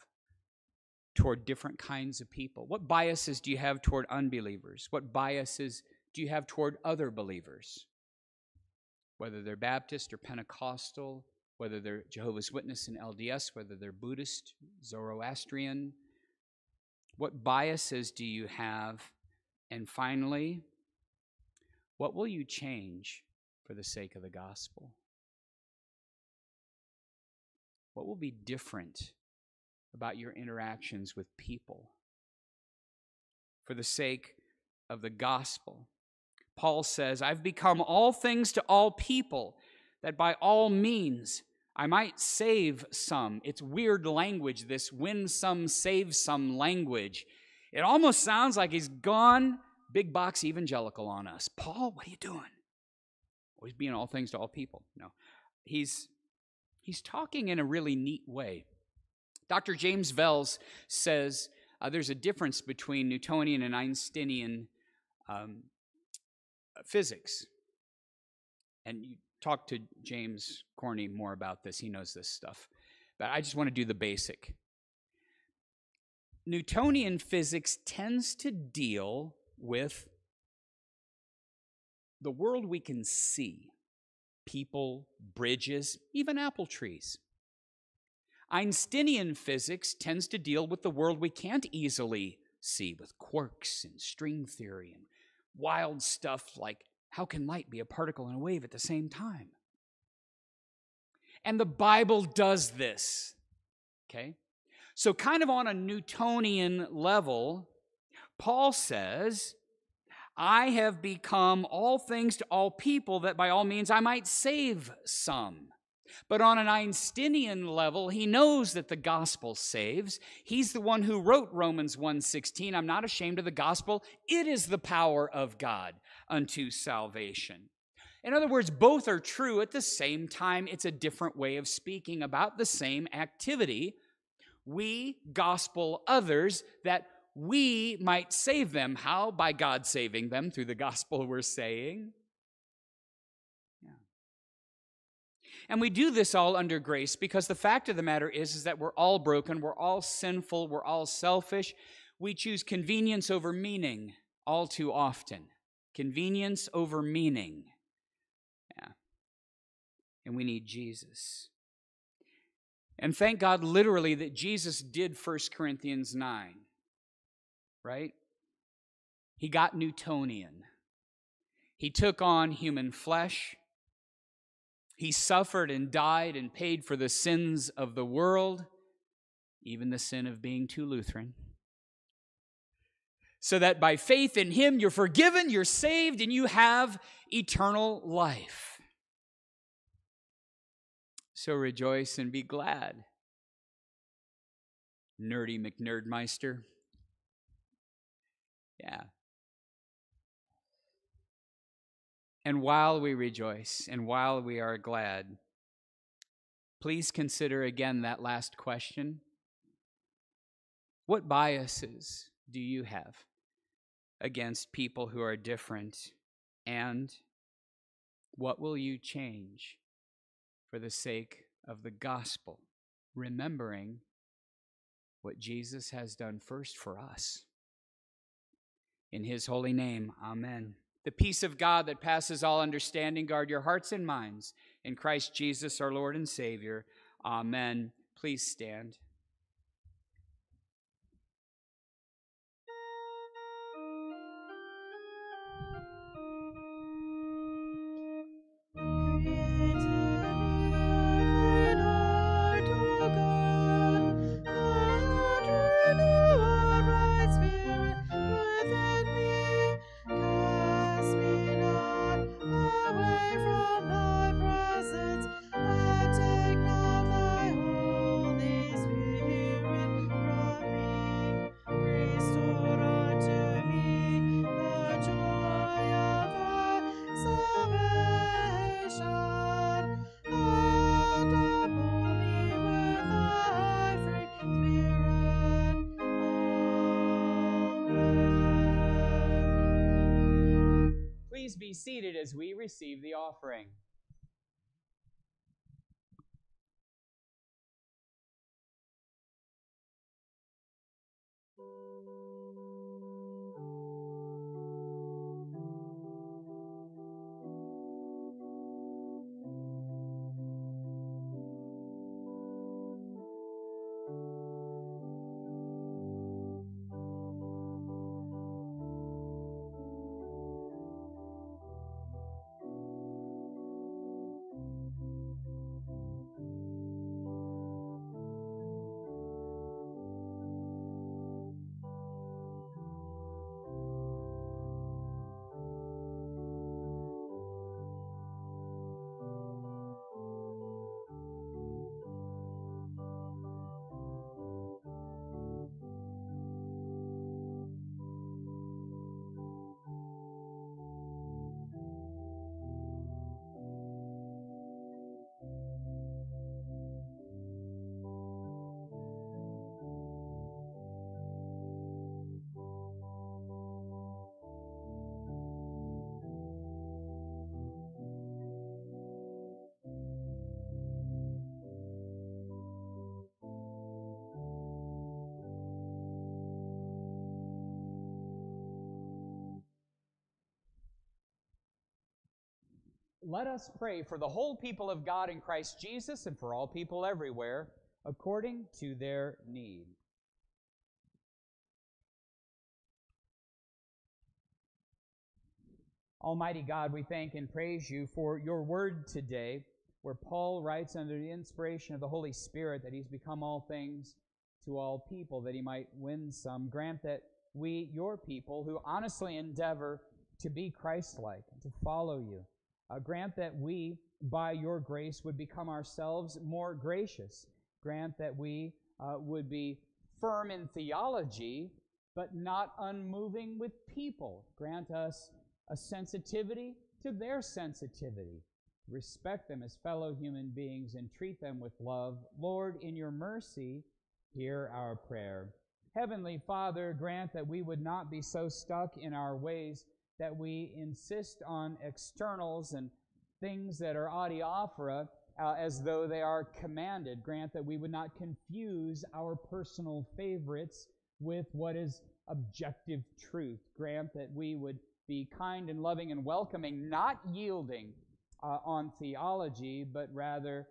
toward different kinds of people? What biases do you have toward unbelievers? What biases do you have toward other believers? Whether they're Baptist or Pentecostal, whether they're Jehovah's Witness and LDS, whether they're Buddhist, Zoroastrian, what biases do you have? And finally, what will you change for the sake of the gospel? What will be different about your interactions with people for the sake of the gospel? Paul says, I've become all things to all people, that by all means I might save some. It's weird language, this win some, save some language. It almost sounds like he's gone big box evangelical on us. Paul, what are you doing? Always being all things to all people. No, he's talking in a really neat way. Dr. James Wells says there's a difference between Newtonian and Einsteinian physics. And you talk to James Corney more about this. He knows this stuff. But I just want to do the basic. Newtonian physics tends to deal with the world we can see. People, bridges, even apple trees. Einsteinian physics tends to deal with the world we can't easily see, with quarks and string theory and wild stuff like how can light be a particle and a wave at the same time? And the Bible does this, okay? So kind of on a Newtonian level, Paul says, I have become all things to all people that by all means I might save some. But on an Einsteinian level, he knows that the gospel saves. He's the one who wrote Romans 1:16, I'm not ashamed of the gospel. It is the power of God unto salvation. In other words, both are true at the same time. It's a different way of speaking about the same activity. We gospel others that we might save them. How? By God saving them through the gospel, we're saying. And we do this all under grace because the fact of the matter is that we're all broken, we're all sinful, we're all selfish. We choose convenience over meaning all too often. Convenience over meaning. Yeah. And we need Jesus. And thank God literally that Jesus did 1 Corinthians 9. Right? He got Newtonian. He took on human flesh. He suffered and died and paid for the sins of the world, even the sin of being too Lutheran, so that by faith in him you're forgiven, you're saved, and you have eternal life. So rejoice and be glad, nerdy McNerdmeister. Yeah. And while we rejoice, and while we are glad, please consider again that last question. What biases do you have against people who are different? And what will you change for the sake of the gospel, remembering what Jesus has done first for us? In his holy name, amen. The peace of God that passes all understanding, guard your hearts and minds in Christ Jesus, our Lord and Savior. Amen. Please stand. Be seated as we receive the offering. Let us pray for the whole people of God in Christ Jesus and for all people everywhere, according to their need. Almighty God, we thank and praise you for your word today, where Paul writes under the inspiration of the Holy Spirit that he's become all things to all people, that he might win some. Grant that we, your people, who honestly endeavor to be Christ-like and to follow you, grant that we, by your grace, would become ourselves more gracious. Grant that we would be firm in theology, but not unmoving with people. Grant us a sensitivity to their sensitivity. Respect them as fellow human beings and treat them with love. Lord, in your mercy, hear our prayer. Heavenly Father, grant that we would not be so stuck in our ways that we insist on externals and things that are adiaphora as though they are commanded. Grant that we would not confuse our personal favorites with what is objective truth. Grant that we would be kind and loving and welcoming, not yielding on theology, but rather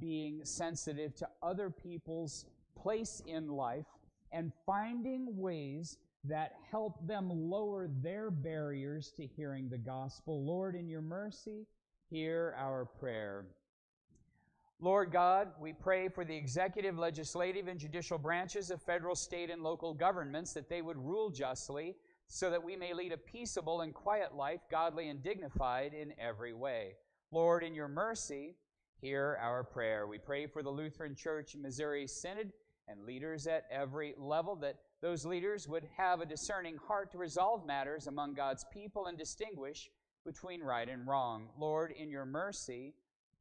being sensitive to other people's place in life and finding ways that help them lower their barriers to hearing the gospel. Lord, in your mercy, hear our prayer. Lord God, we pray for the executive, legislative, and judicial branches of federal, state, and local governments, that they would rule justly, so that we may lead a peaceable and quiet life, godly and dignified in every way. Lord, in your mercy, hear our prayer. We pray for the Lutheran Church Missouri Synod and leaders at every level, that those leaders would have a discerning heart to resolve matters among God's people and distinguish between right and wrong. Lord, in your mercy,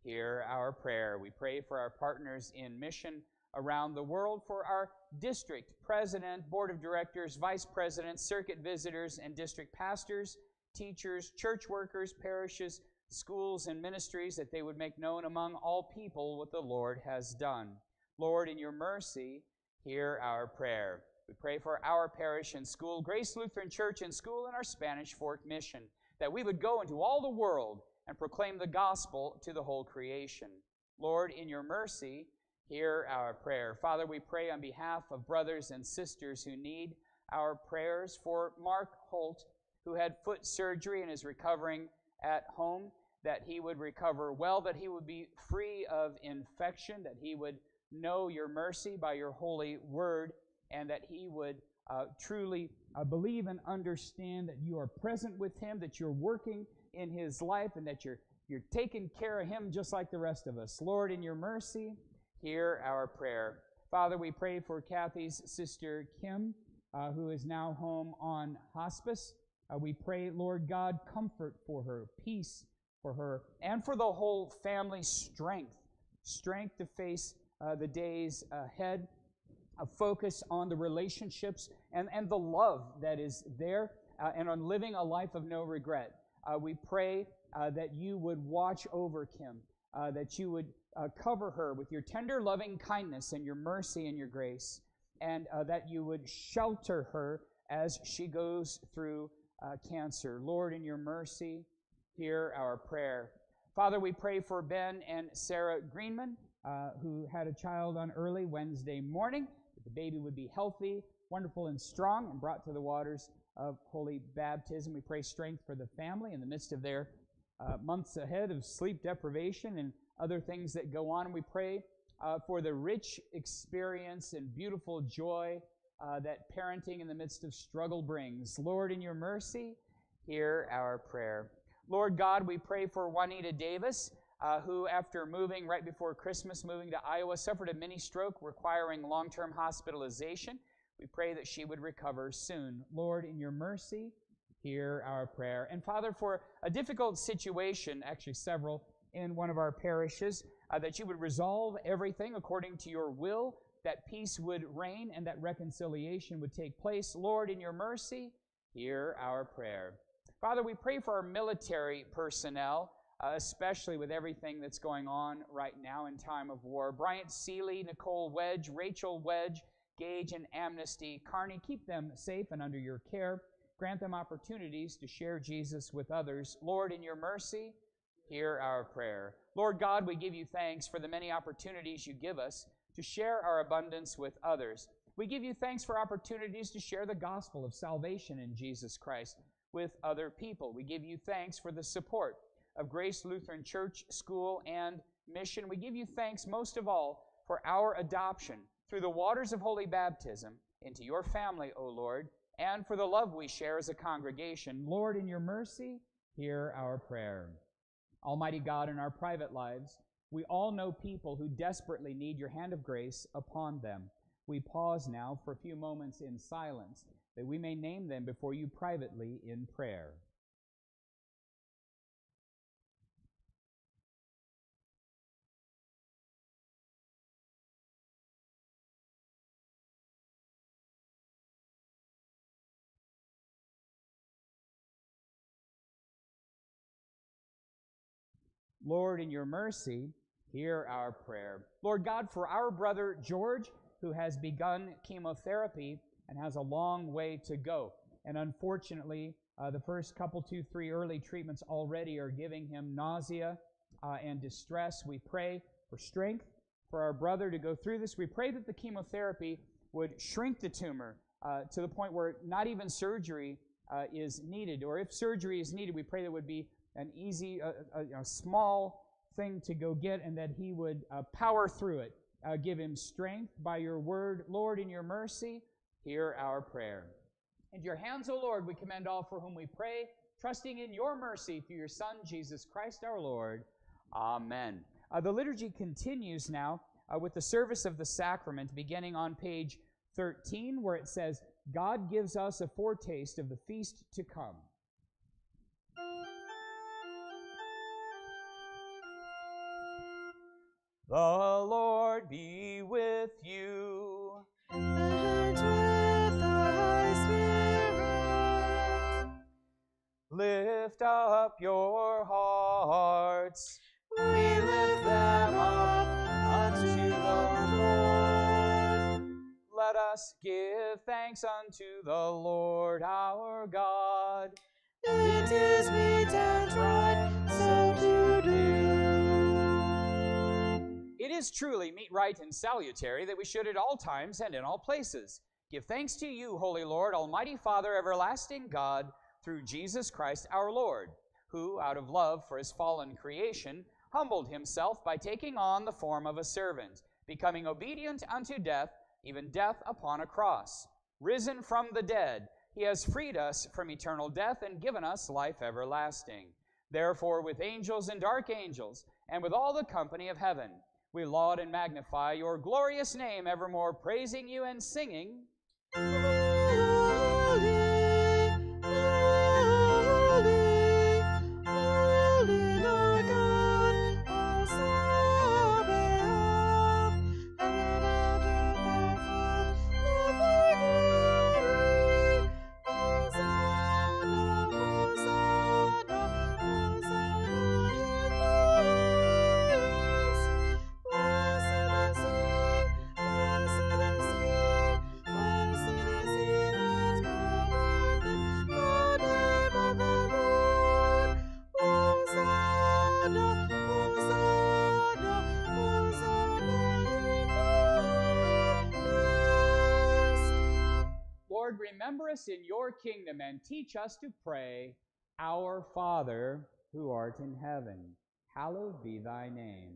hear our prayer. We pray for our partners in mission, around the world for our district president, board of directors, vice presidents, circuit visitors, and district pastors, teachers, church workers, parishes, schools, and ministries, that they would make known among all people what the Lord has done. Lord, in your mercy, hear our prayer. We pray for our parish and school, Grace Lutheran Church and School, and our Spanish Fork mission, that we would go into all the world and proclaim the gospel to the whole creation. Lord, in your mercy, hear our prayer. Father, we pray on behalf of brothers and sisters who need our prayers for Mark Holt, who had foot surgery and is recovering at home, that he would recover well, that he would be free of infection, that he would know your mercy by your holy word, and that he would truly believe and understand that you are present with him, that you're working in his life, and that you're taking care of him just like the rest of us. Lord, in your mercy, hear our prayer. Father, we pray for Kathy's sister, Kim, who is now home on hospice. We pray, Lord God, comfort for her, peace for her, and for the whole family, strength to face the days ahead, a focus on the relationships and the love that is there, and on living a life of no regret. We pray that you would watch over Kim, that you would cover her with your tender, loving kindness and your mercy and your grace, and that you would shelter her as she goes through cancer. Lord, in your mercy, hear our prayer. Father, we pray for Ben and Sarah Greenman, who had a child on early Wednesday morning, that the baby would be healthy, wonderful, and strong, and brought to the waters of holy baptism. We pray strength for the family in the midst of their months ahead of sleep deprivation and other things that go on. And we pray for the rich experience and beautiful joy that parenting in the midst of struggle brings. Lord, in your mercy, hear our prayer. Lord God, we pray for Juanita Davis, who after moving right before Christmas, moving to Iowa, suffered a mini stroke requiring long-term hospitalization. We pray that she would recover soon. Lord, in your mercy, hear our prayer. And Father, for a difficult situation, actually several, in one of our parishes, that you would resolve everything according to your will, that peace would reign and that reconciliation would take place. Lord, in your mercy, hear our prayer. Father, we pray for our military personnel, especially with everything that's going on right now in time of war. Bryant Seeley, Nicole Wedge, Rachel Wedge, Gage, and Amnesty Carney, keep them safe and under your care. Grant them opportunities to share Jesus with others. Lord, in your mercy, hear our prayer. Lord God, we give you thanks for the many opportunities you give us to share our abundance with others. We give you thanks for opportunities to share the gospel of salvation in Jesus Christ with other people. We give you thanks for the support of Grace Lutheran Church, School, and Mission. We give you thanks most of all for our adoption through the waters of holy baptism into your family, O Lord, and for the love we share as a congregation. Lord, in your mercy, hear our prayer. Almighty God, in our private lives, we all know people who desperately need your hand of grace upon them. We pause now for a few moments in silence, that we may name them before you privately in prayer. Lord, in your mercy, hear our prayer. Lord God, for our brother George, who has begun chemotherapy and has a long way to go, and unfortunately, the first couple, 2, 3 early treatments already are giving him nausea and distress. We pray for strength for our brother to go through this. We pray that the chemotherapy would shrink the tumor to the point where not even surgery is needed, or if surgery is needed, we pray that would be an easy, small thing to go get, and that he would power through it. Give him strength by your word. Lord, in your mercy, hear our prayer. Into your hands, O Lord, we commend all for whom we pray, trusting in your mercy through your Son, Jesus Christ our Lord. Amen. The liturgy continues now with the service of the sacrament, beginning on page 13, where it says, God gives us a foretaste of the feast to come. The Lord be with you. with you. And with thy spirit. Lift up your hearts. We lift them up unto the Lord. Let us give thanks unto the Lord our God. It is meet and right so to do. It is truly meet, right, and salutary that we should at all times and in all places give thanks to you, Holy Lord, Almighty Father, everlasting God, through Jesus Christ our Lord, who, out of love for his fallen creation, humbled himself by taking on the form of a servant, becoming obedient unto death, even death upon a cross. Risen from the dead, he has freed us from eternal death and given us life everlasting. Therefore, with angels and archangels, and with all the company of heaven, we laud and magnify your glorious name evermore, praising you and singing, Holy, holy, holy Lord God, all sovereign, and under the full of remember us in your kingdom and teach us to pray, Our Father, who art in heaven, hallowed be thy name.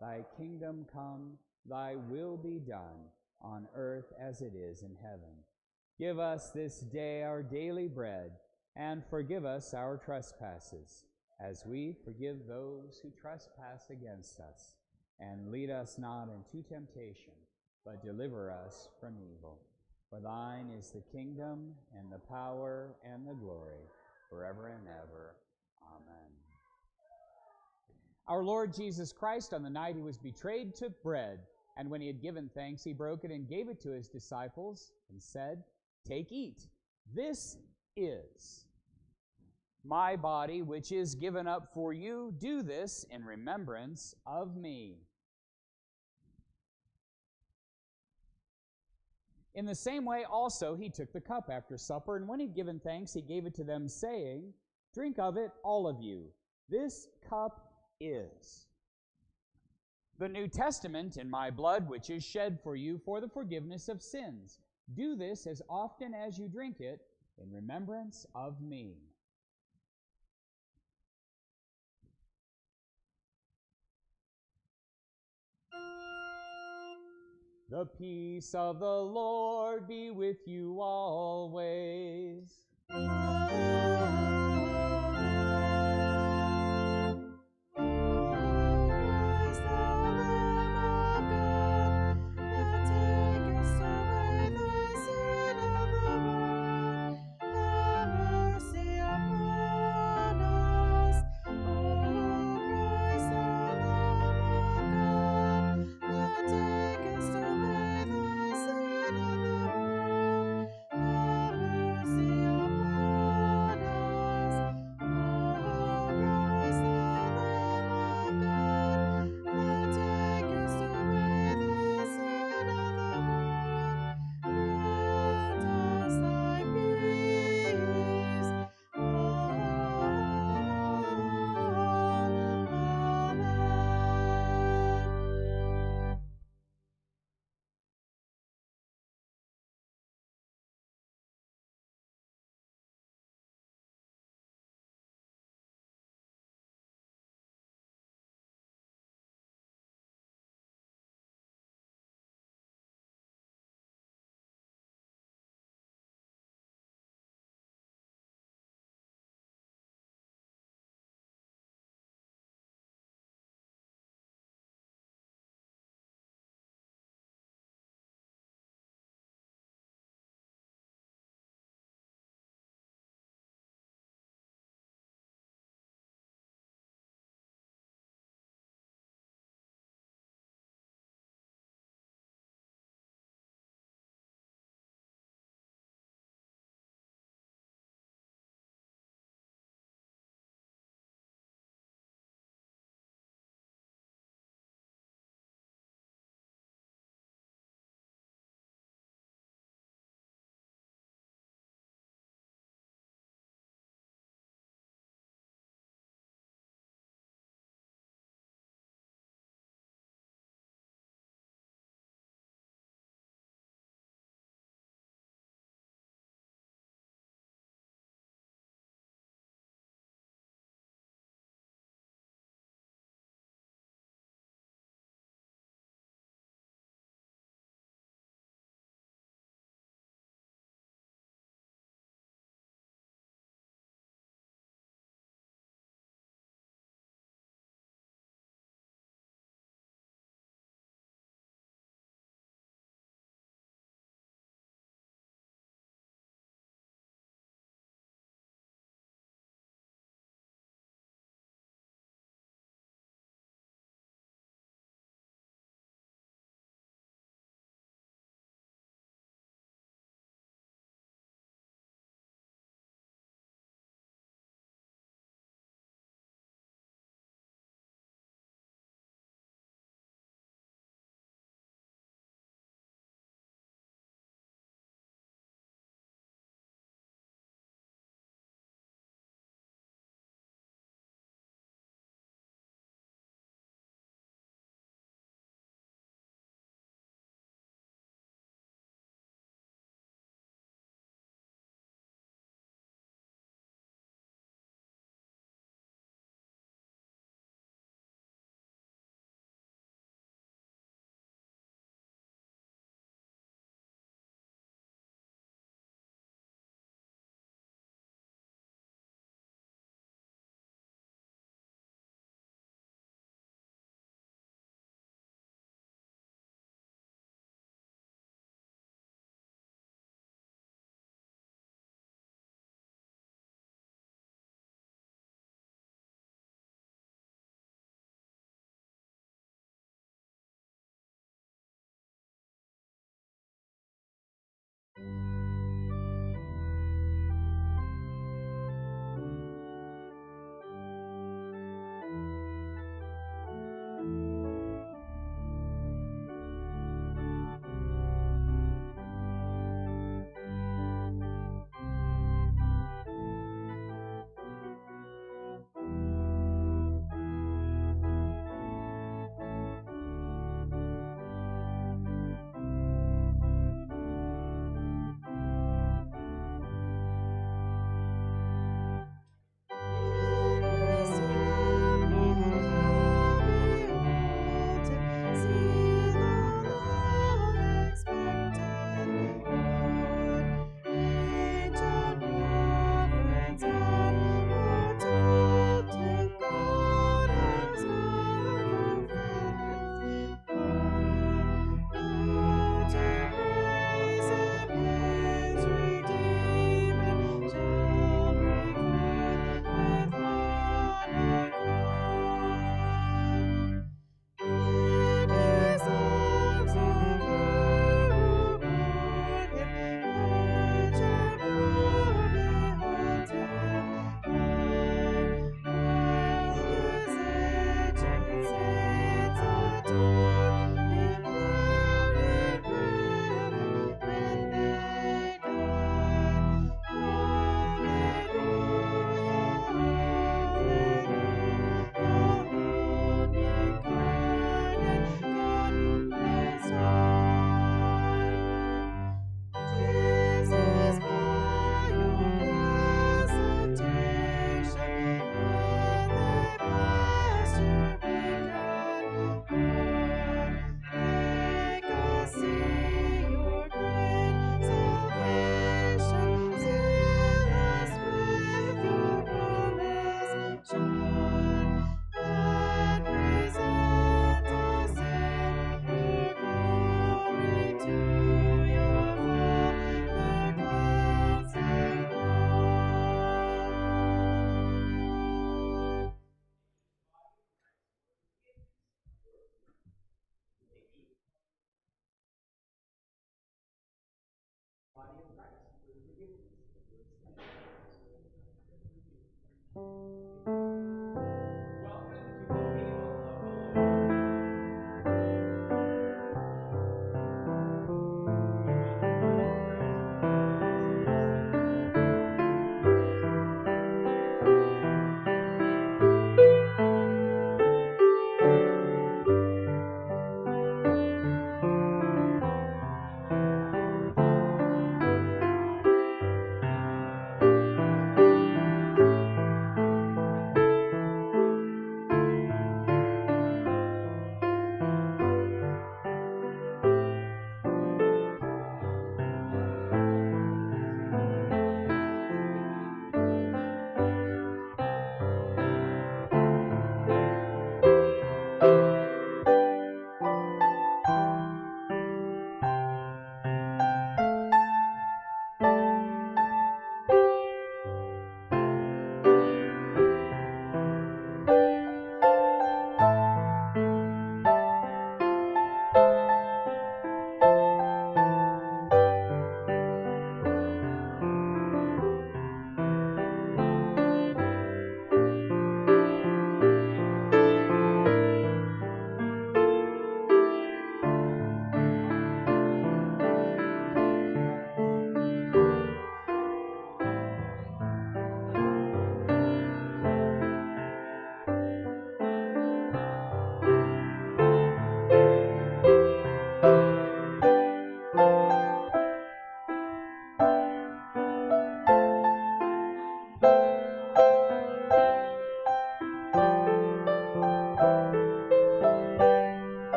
Thy kingdom come, thy will be done, on earth as it is in heaven. Give us this day our daily bread, and forgive us our trespasses, as we forgive those who trespass against us. And lead us not into temptation, but deliver us from evil. For thine is the kingdom, and the power, and the glory, forever and ever. Amen. Our Lord Jesus Christ, on the night he was betrayed, took bread, and when he had given thanks, he broke it and gave it to his disciples, and said, Take, eat. This is my body, which is given up for you. Do this in remembrance of me. In the same way also he took the cup after supper, and when he'd given thanks, he gave it to them, saying, Drink of it, all of you. This cup is the New Testament in my blood, which is shed for you for the forgiveness of sins. Do this as often as you drink it in remembrance of me. The peace of the Lord be with you always. Amen. Praise the Lamb of God, that takest away the sin of the world. Have mercy upon us, O Christ the Lamb of God, that takest away.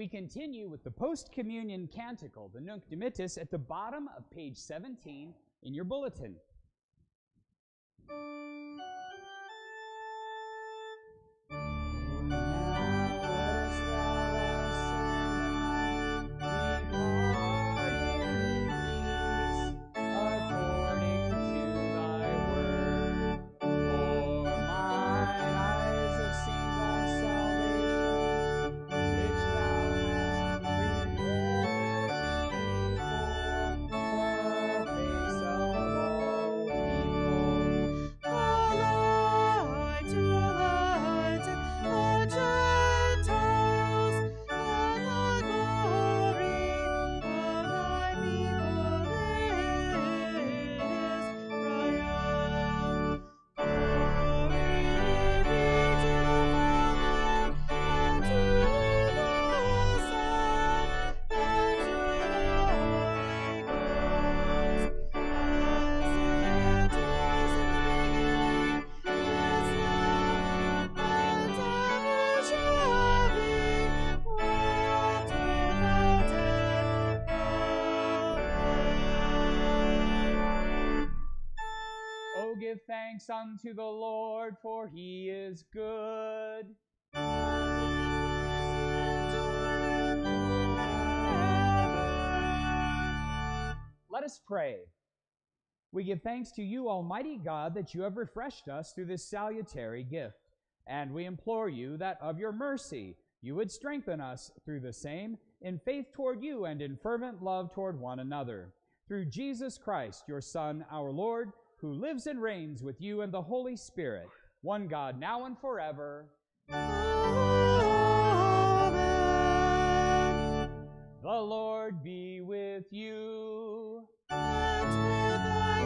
We continue with the post-communion canticle, the Nunc Dimittis, at the bottom of page 17 in your bulletin. Give thanks unto the Lord, for he is good. Let us pray. We give thanks to you, Almighty God, that you have refreshed us through this salutary gift. And we implore you that of your mercy you would strengthen us through the same in faith toward you and in fervent love toward one another. Through Jesus Christ, your Son, our Lord, who lives and reigns with you and the Holy Spirit, one God, now and forever. Amen. The Lord be with you. And with thy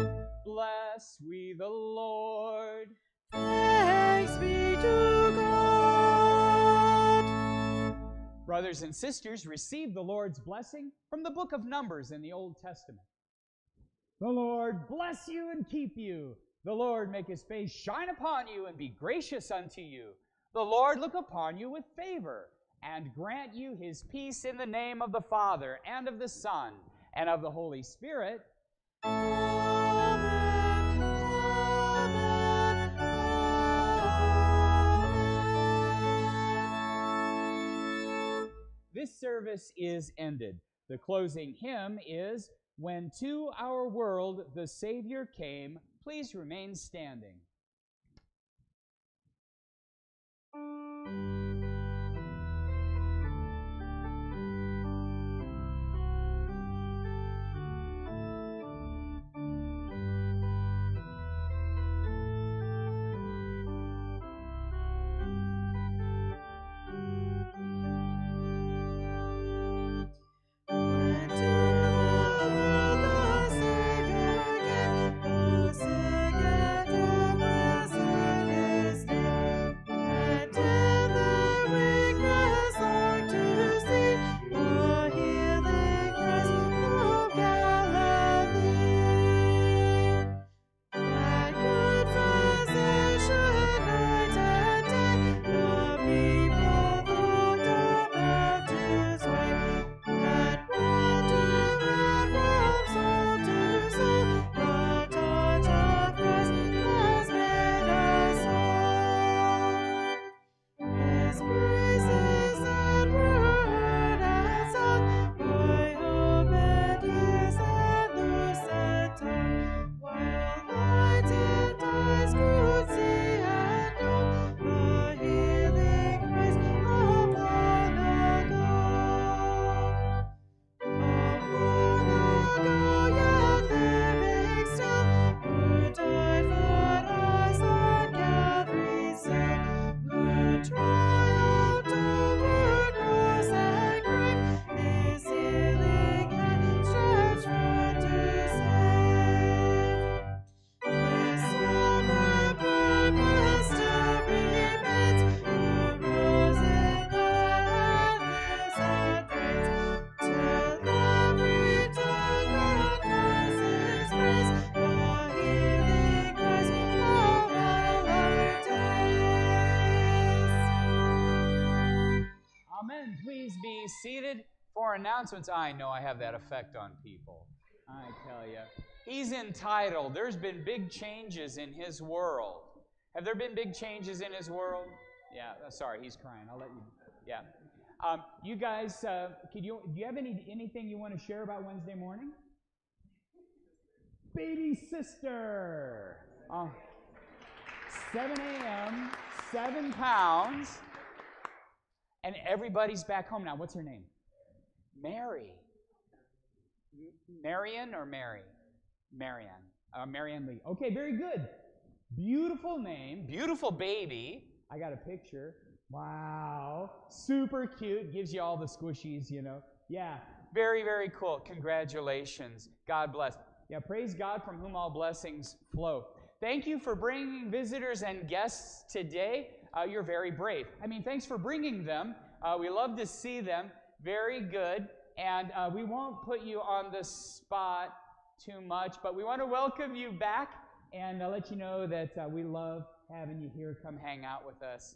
spirit. Bless we the Lord. Thanks be to God. Brothers and sisters, receive the Lord's blessing from the book of Numbers in the Old Testament. The Lord bless you and keep you. The Lord make his face shine upon you and be gracious unto you. The Lord look upon you with favor and grant you his peace in the name of the Father and of the Son and of the Holy Spirit. Amen, amen, amen. This service is ended. The closing hymn is "When to Our World the Savior Came." Please remain standing. Gentlemen, please be seated for announcements. I know I have that effect on people. I tell you. He's entitled. There's been big changes in his world. Have there been big changes in his world? Yeah, sorry, he's crying. I'll let you. Yeah. You guys, do you have anything you want to share about Wednesday morning? Baby sister. 7 a.m., 7 pounds. And everybody's back home now. What's her name? Mary. Marion or Mary? Marianne. Marianne Lee. Okay, very good. Beautiful name. Beautiful baby. I got a picture. Wow. Super cute. Gives you all the squishies, you know. Yeah. Very, very cool. Congratulations. God bless. Yeah, praise God from whom all blessings flow. Thank you for bringing visitors and guests today. You're very brave. I mean, thanks for bringing them. We love to see them. Very good. And we won't put you on the spot too much, but we want to welcome you back and let you know that we love having you here. Come hang out with us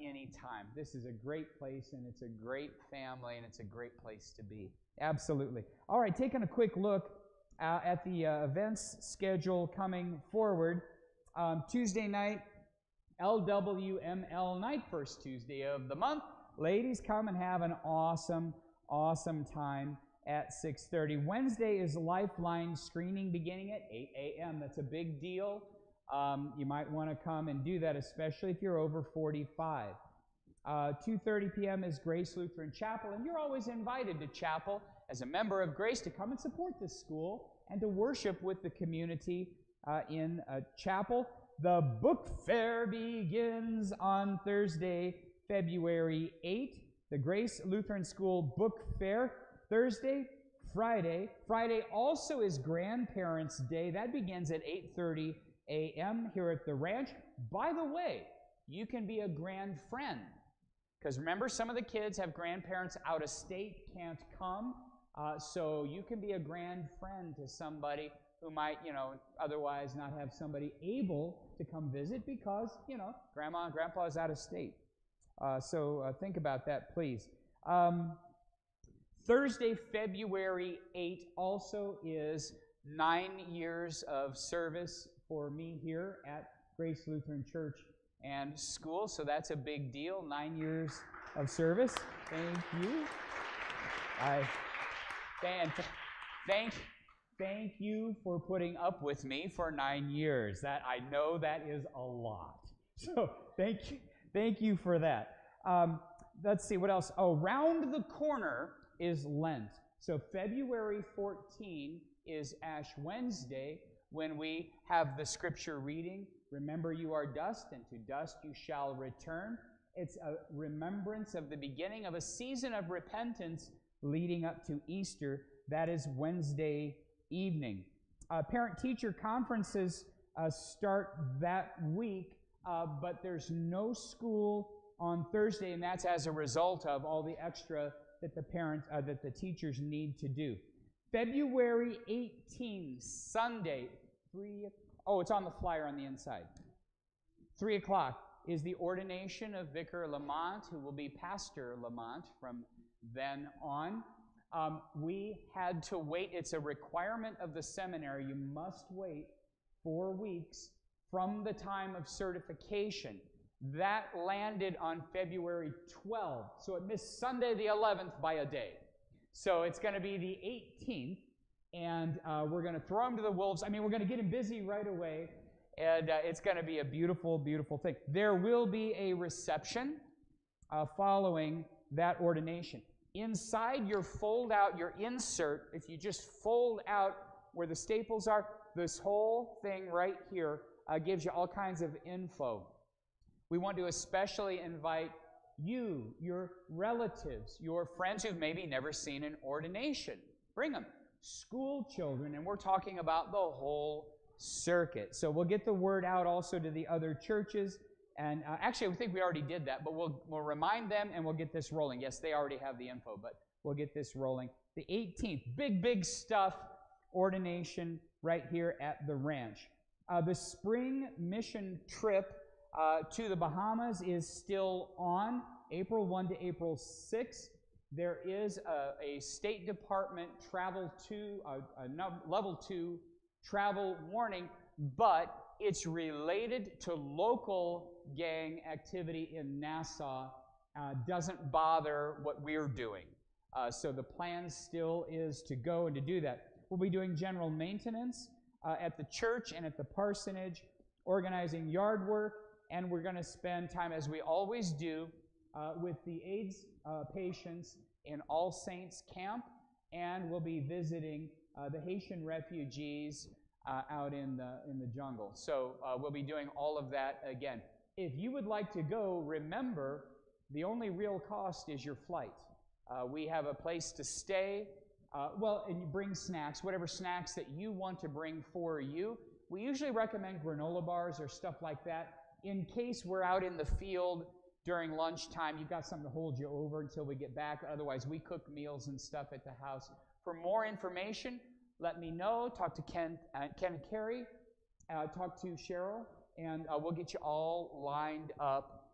anytime. This is a great place, and it's a great family, and it's a great place to be. Absolutely. All right, taking a quick look at the events schedule coming forward. Tuesday night, LWML night, first Tuesday of the month. Ladies, come and have an awesome, awesome time at 6:30. Wednesday is Lifeline screening beginning at 8 a.m. That's a big deal. You might want to come and do that, especially if you're over 45. 2:30 p.m. is Grace Lutheran Chapel, and you're always invited to chapel as a member of Grace to come and support this school and to worship with the community in a chapel. The book fair begins on Thursday, February 8th. The Grace Lutheran School Book Fair, Thursday, Friday. Friday also is Grandparents' Day. That begins at 8:30 a.m. here at the ranch. By the way, you can be a grandfriend, because remember, some of the kids have grandparents out of state, can't come, so you can be a grandfriend to somebody who might, you know, otherwise not have somebody able to come visit because, you know, grandma and grandpa is out of state. So think about that, please. Thursday, February 8th also is 9 years of service for me here at Grace Lutheran Church and School, so that's a big deal. 9 years of service. Thank you. Thank you for putting up with me for 9 years. That I know that is a lot. So thank you for that. Let's see what else. Oh, round the corner is Lent. So February 14 is Ash Wednesday, when we have the scripture reading. Remember, you are dust, and to dust you shall return. It's a remembrance of the beginning of a season of repentance leading up to Easter. That is Wednesday evening. Parent-teacher conferences start that week, but there's no school on Thursday, and that's as a result of all the extra that the teachers need to do. February 18, Sunday, 3 o'clock. Oh, it's on the flyer on the inside. 3 o'clock is the ordination of Vicar Lamont, who will be Pastor Lamont from then on. We had to wait. It's a requirement of the seminary. You must wait 4 weeks from the time of certification. That landed on February 12th, so it missed Sunday the 11th by a day. So it's going to be the 18th. And we're going to throw him to the wolves. I mean, we're going to get him busy right away, and it's going to be a beautiful, beautiful thing. There will be a reception following that ordination. Inside your fold-out, your insert, if you just fold out where the staples are, this whole thing right here gives you all kinds of info. We want to especially invite you, your relatives, your friends who've maybe never seen an ordination. Bring them. School children, and we're talking about the whole circuit. So we'll get the word out also to the other churches, and actually I think we already did that, but we'll remind them, and we'll get this rolling. Yes, they already have the info, but we'll get this rolling. The 18th, big stuff, ordination right here at the ranch. The spring mission trip to the Bahamas is still on. April 1 to April 6, there is a State Department level 2 travel warning, but it's related to local gang activity in Nassau. Doesn't bother what we're doing. So the plan still is to go and to do that. We'll be doing general maintenance at the church and at the parsonage, organizing yard work, and we're going to spend time, as we always do, with the AIDS patients in All Saints Camp, and we'll be visiting the Haitian refugees out in the jungle. So we'll be doing all of that again. If you would like to go, remember, the only real cost is your flight. We have a place to stay. Well, and you bring snacks, whatever snacks that you want to bring for you. We usually recommend granola bars or stuff like that. In case we're out in the field during lunchtime, you've got something to hold you over until we get back. Otherwise, we cook meals and stuff at the house. For more information, let me know. Talk to Ken Carey. Talk to Cheryl. And we'll get you all lined up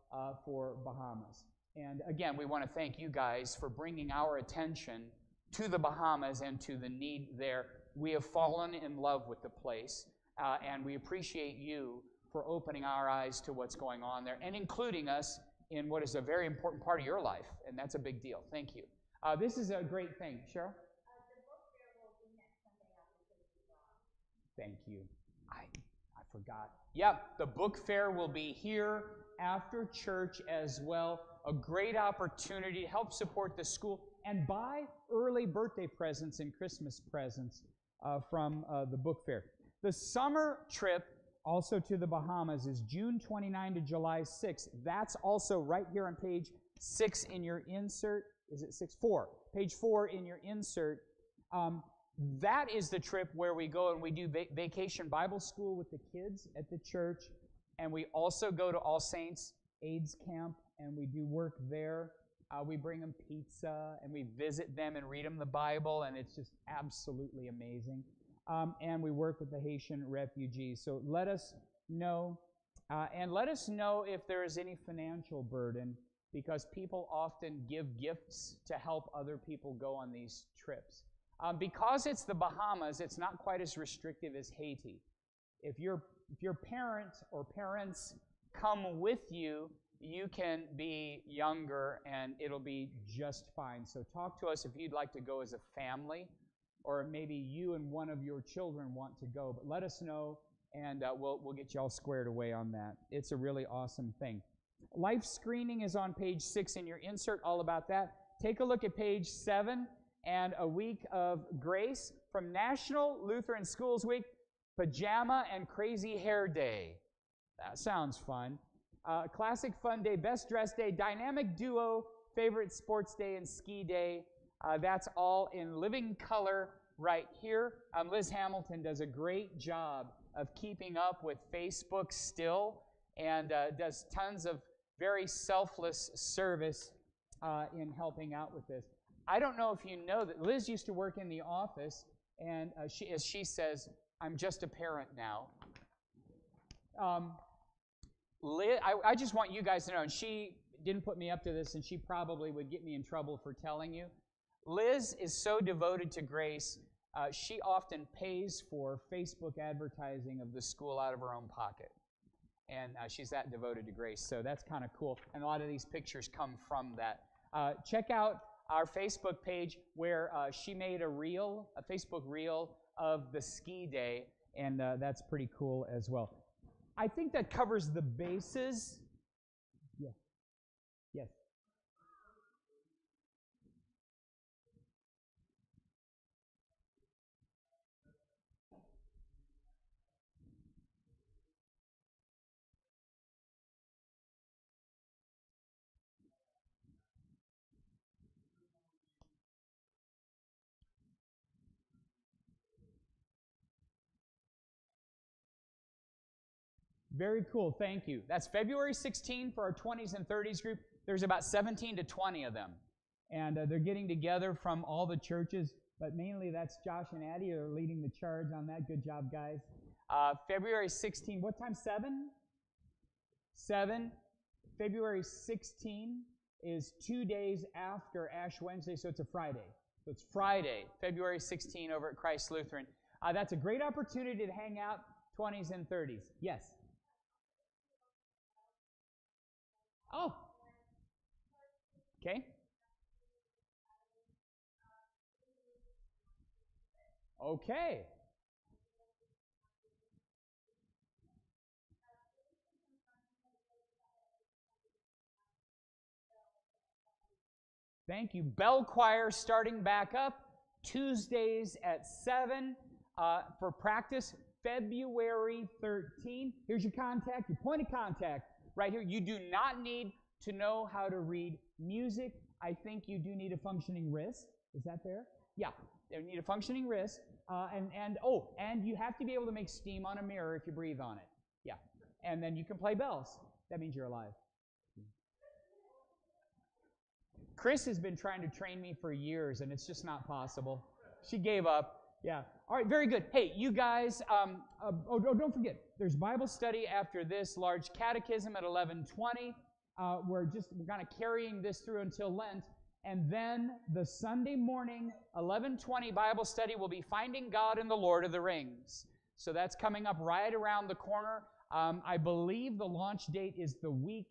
for Bahamas. And again, we want to thank you guys for bringing our attention to the Bahamas and to the need there. We have fallen in love with the place, and we appreciate you for opening our eyes to what's going on there and including us in what is a very important part of your life, and that's a big deal. Thank you. This is a great thing. Cheryl? The book fair will be next Sunday after 2 o'clock. Thank you. I forgot. Yep, the book fair will be here after church as well. A great opportunity to help support the school and buy early birthday presents and Christmas presents from the book fair. The summer trip also to the Bahamas is June 29 to July 6. That's also right here on page 6 in your insert. Is it 6? 4. Page 4 in your insert. That is the trip where we go and we do vacation Bible school with the kids at the church, and we also go to All Saints AIDS Camp, and we do work there. We bring them pizza, and we visit them and read them the Bible, and it's just absolutely amazing. And we work with the Haitian refugees. So let us know, and let us know if there is any financial burden, because people often give gifts to help other people go on these trips. Because it's the Bahamas, it's not quite as restrictive as Haiti. If your parent or parents come with you, you can be younger and it'll be just fine. So talk to us if you'd like to go as a family, or maybe you and one of your children want to go. But let us know, and we'll get you all squared away on that. It's a really awesome thing. Life screening is on page 6 in your insert, all about that. Take a look at page 7 and a week of grace from National Lutheran Schools Week. Pajama and Crazy Hair Day. That sounds fun. Classic Fun Day, Best Dress Day, Dynamic Duo, Favorite Sports Day, and Ski Day. That's all in living color right here. Liz Hamilton does a great job of keeping up with Facebook still, and does tons of very selfless service in helping out with this. I don't know if you know that Liz used to work in the office, and she, as she says, I'm just a parent now. Liz, I just want you guys to know, and she didn't put me up to this, and she probably would get me in trouble for telling you. Liz is so devoted to grace, she often pays for Facebook advertising of the school out of her own pocket. And she's that devoted to grace, so that's kind of cool. And a lot of these pictures come from that. Check out our Facebook page where she made a reel, a Facebook reel, of the ski day, and that's pretty cool as well. I think that covers the bases. Yeah. Yes. Very cool, thank you. That's February 16 for our 20s and 30s group. There's about 17 to 20 of them. And they're getting together from all the churches, but mainly that's Josh and Addie are leading the charge on that. Good job, guys. February 16, what time, 7? 7, February 16 is 2 days after Ash Wednesday, so it's a Friday. So it's Friday, February 16, over at Grace Lutheran. That's a great opportunity to hang out, 20s and 30s. Yes? Oh. Okay. Okay. Thank you. Bell choir starting back up Tuesdays at 7 for practice, February 13. Here's your contact, your point of contact right here. You do not need to know how to read music. I think you do need a functioning wrist. Is that there? Yeah, you need a functioning wrist. And you have to be able to make steam on a mirror if you breathe on it. Yeah, and then you can play bells. That means you're alive. Chris has been trying to train me for years, and it's just not possible. She gave up. Yeah. All right, very good. Hey, you guys, don't forget, there's Bible study after this large catechism at 11:20. We're kind of carrying this through until Lent. And then the Sunday morning 11:20 Bible study will be Finding God in the Lord of the Rings. So that's coming up right around the corner. I believe the launch date is the week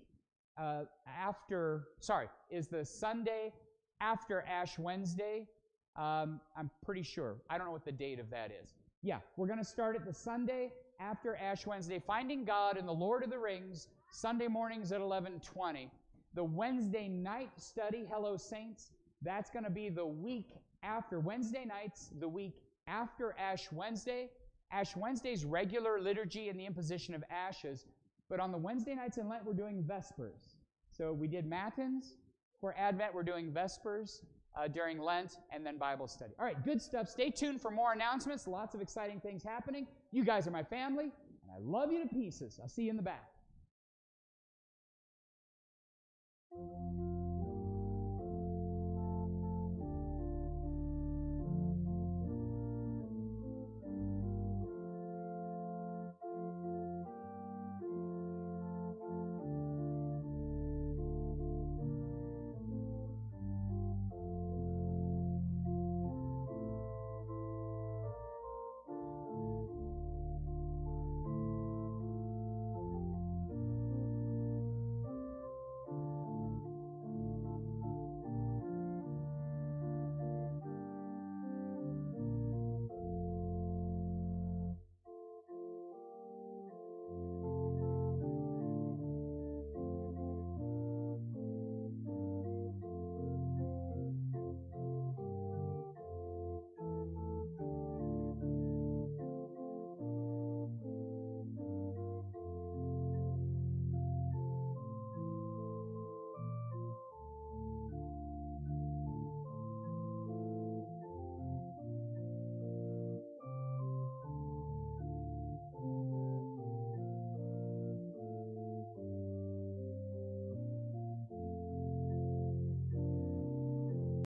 is the Sunday after Ash Wednesday. I'm pretty sure. I don't know what the date of that is. Yeah, we're going to start at the Sunday after Ash Wednesday, Finding God in the Lord of the Rings, Sunday mornings at 11:20. The Wednesday night study, Hello Saints, that's going to be the week after. Wednesday nights, the week after Ash Wednesday. Ash Wednesday's regular liturgy and the imposition of ashes. But on the Wednesday nights in Lent, we're doing Vespers. So we did Matins for Advent. We're doing Vespers during Lent, and then Bible study. All right, good stuff. Stay tuned for more announcements. Lots of exciting things happening. You guys are my family, and I love you to pieces. I'll see you in the back.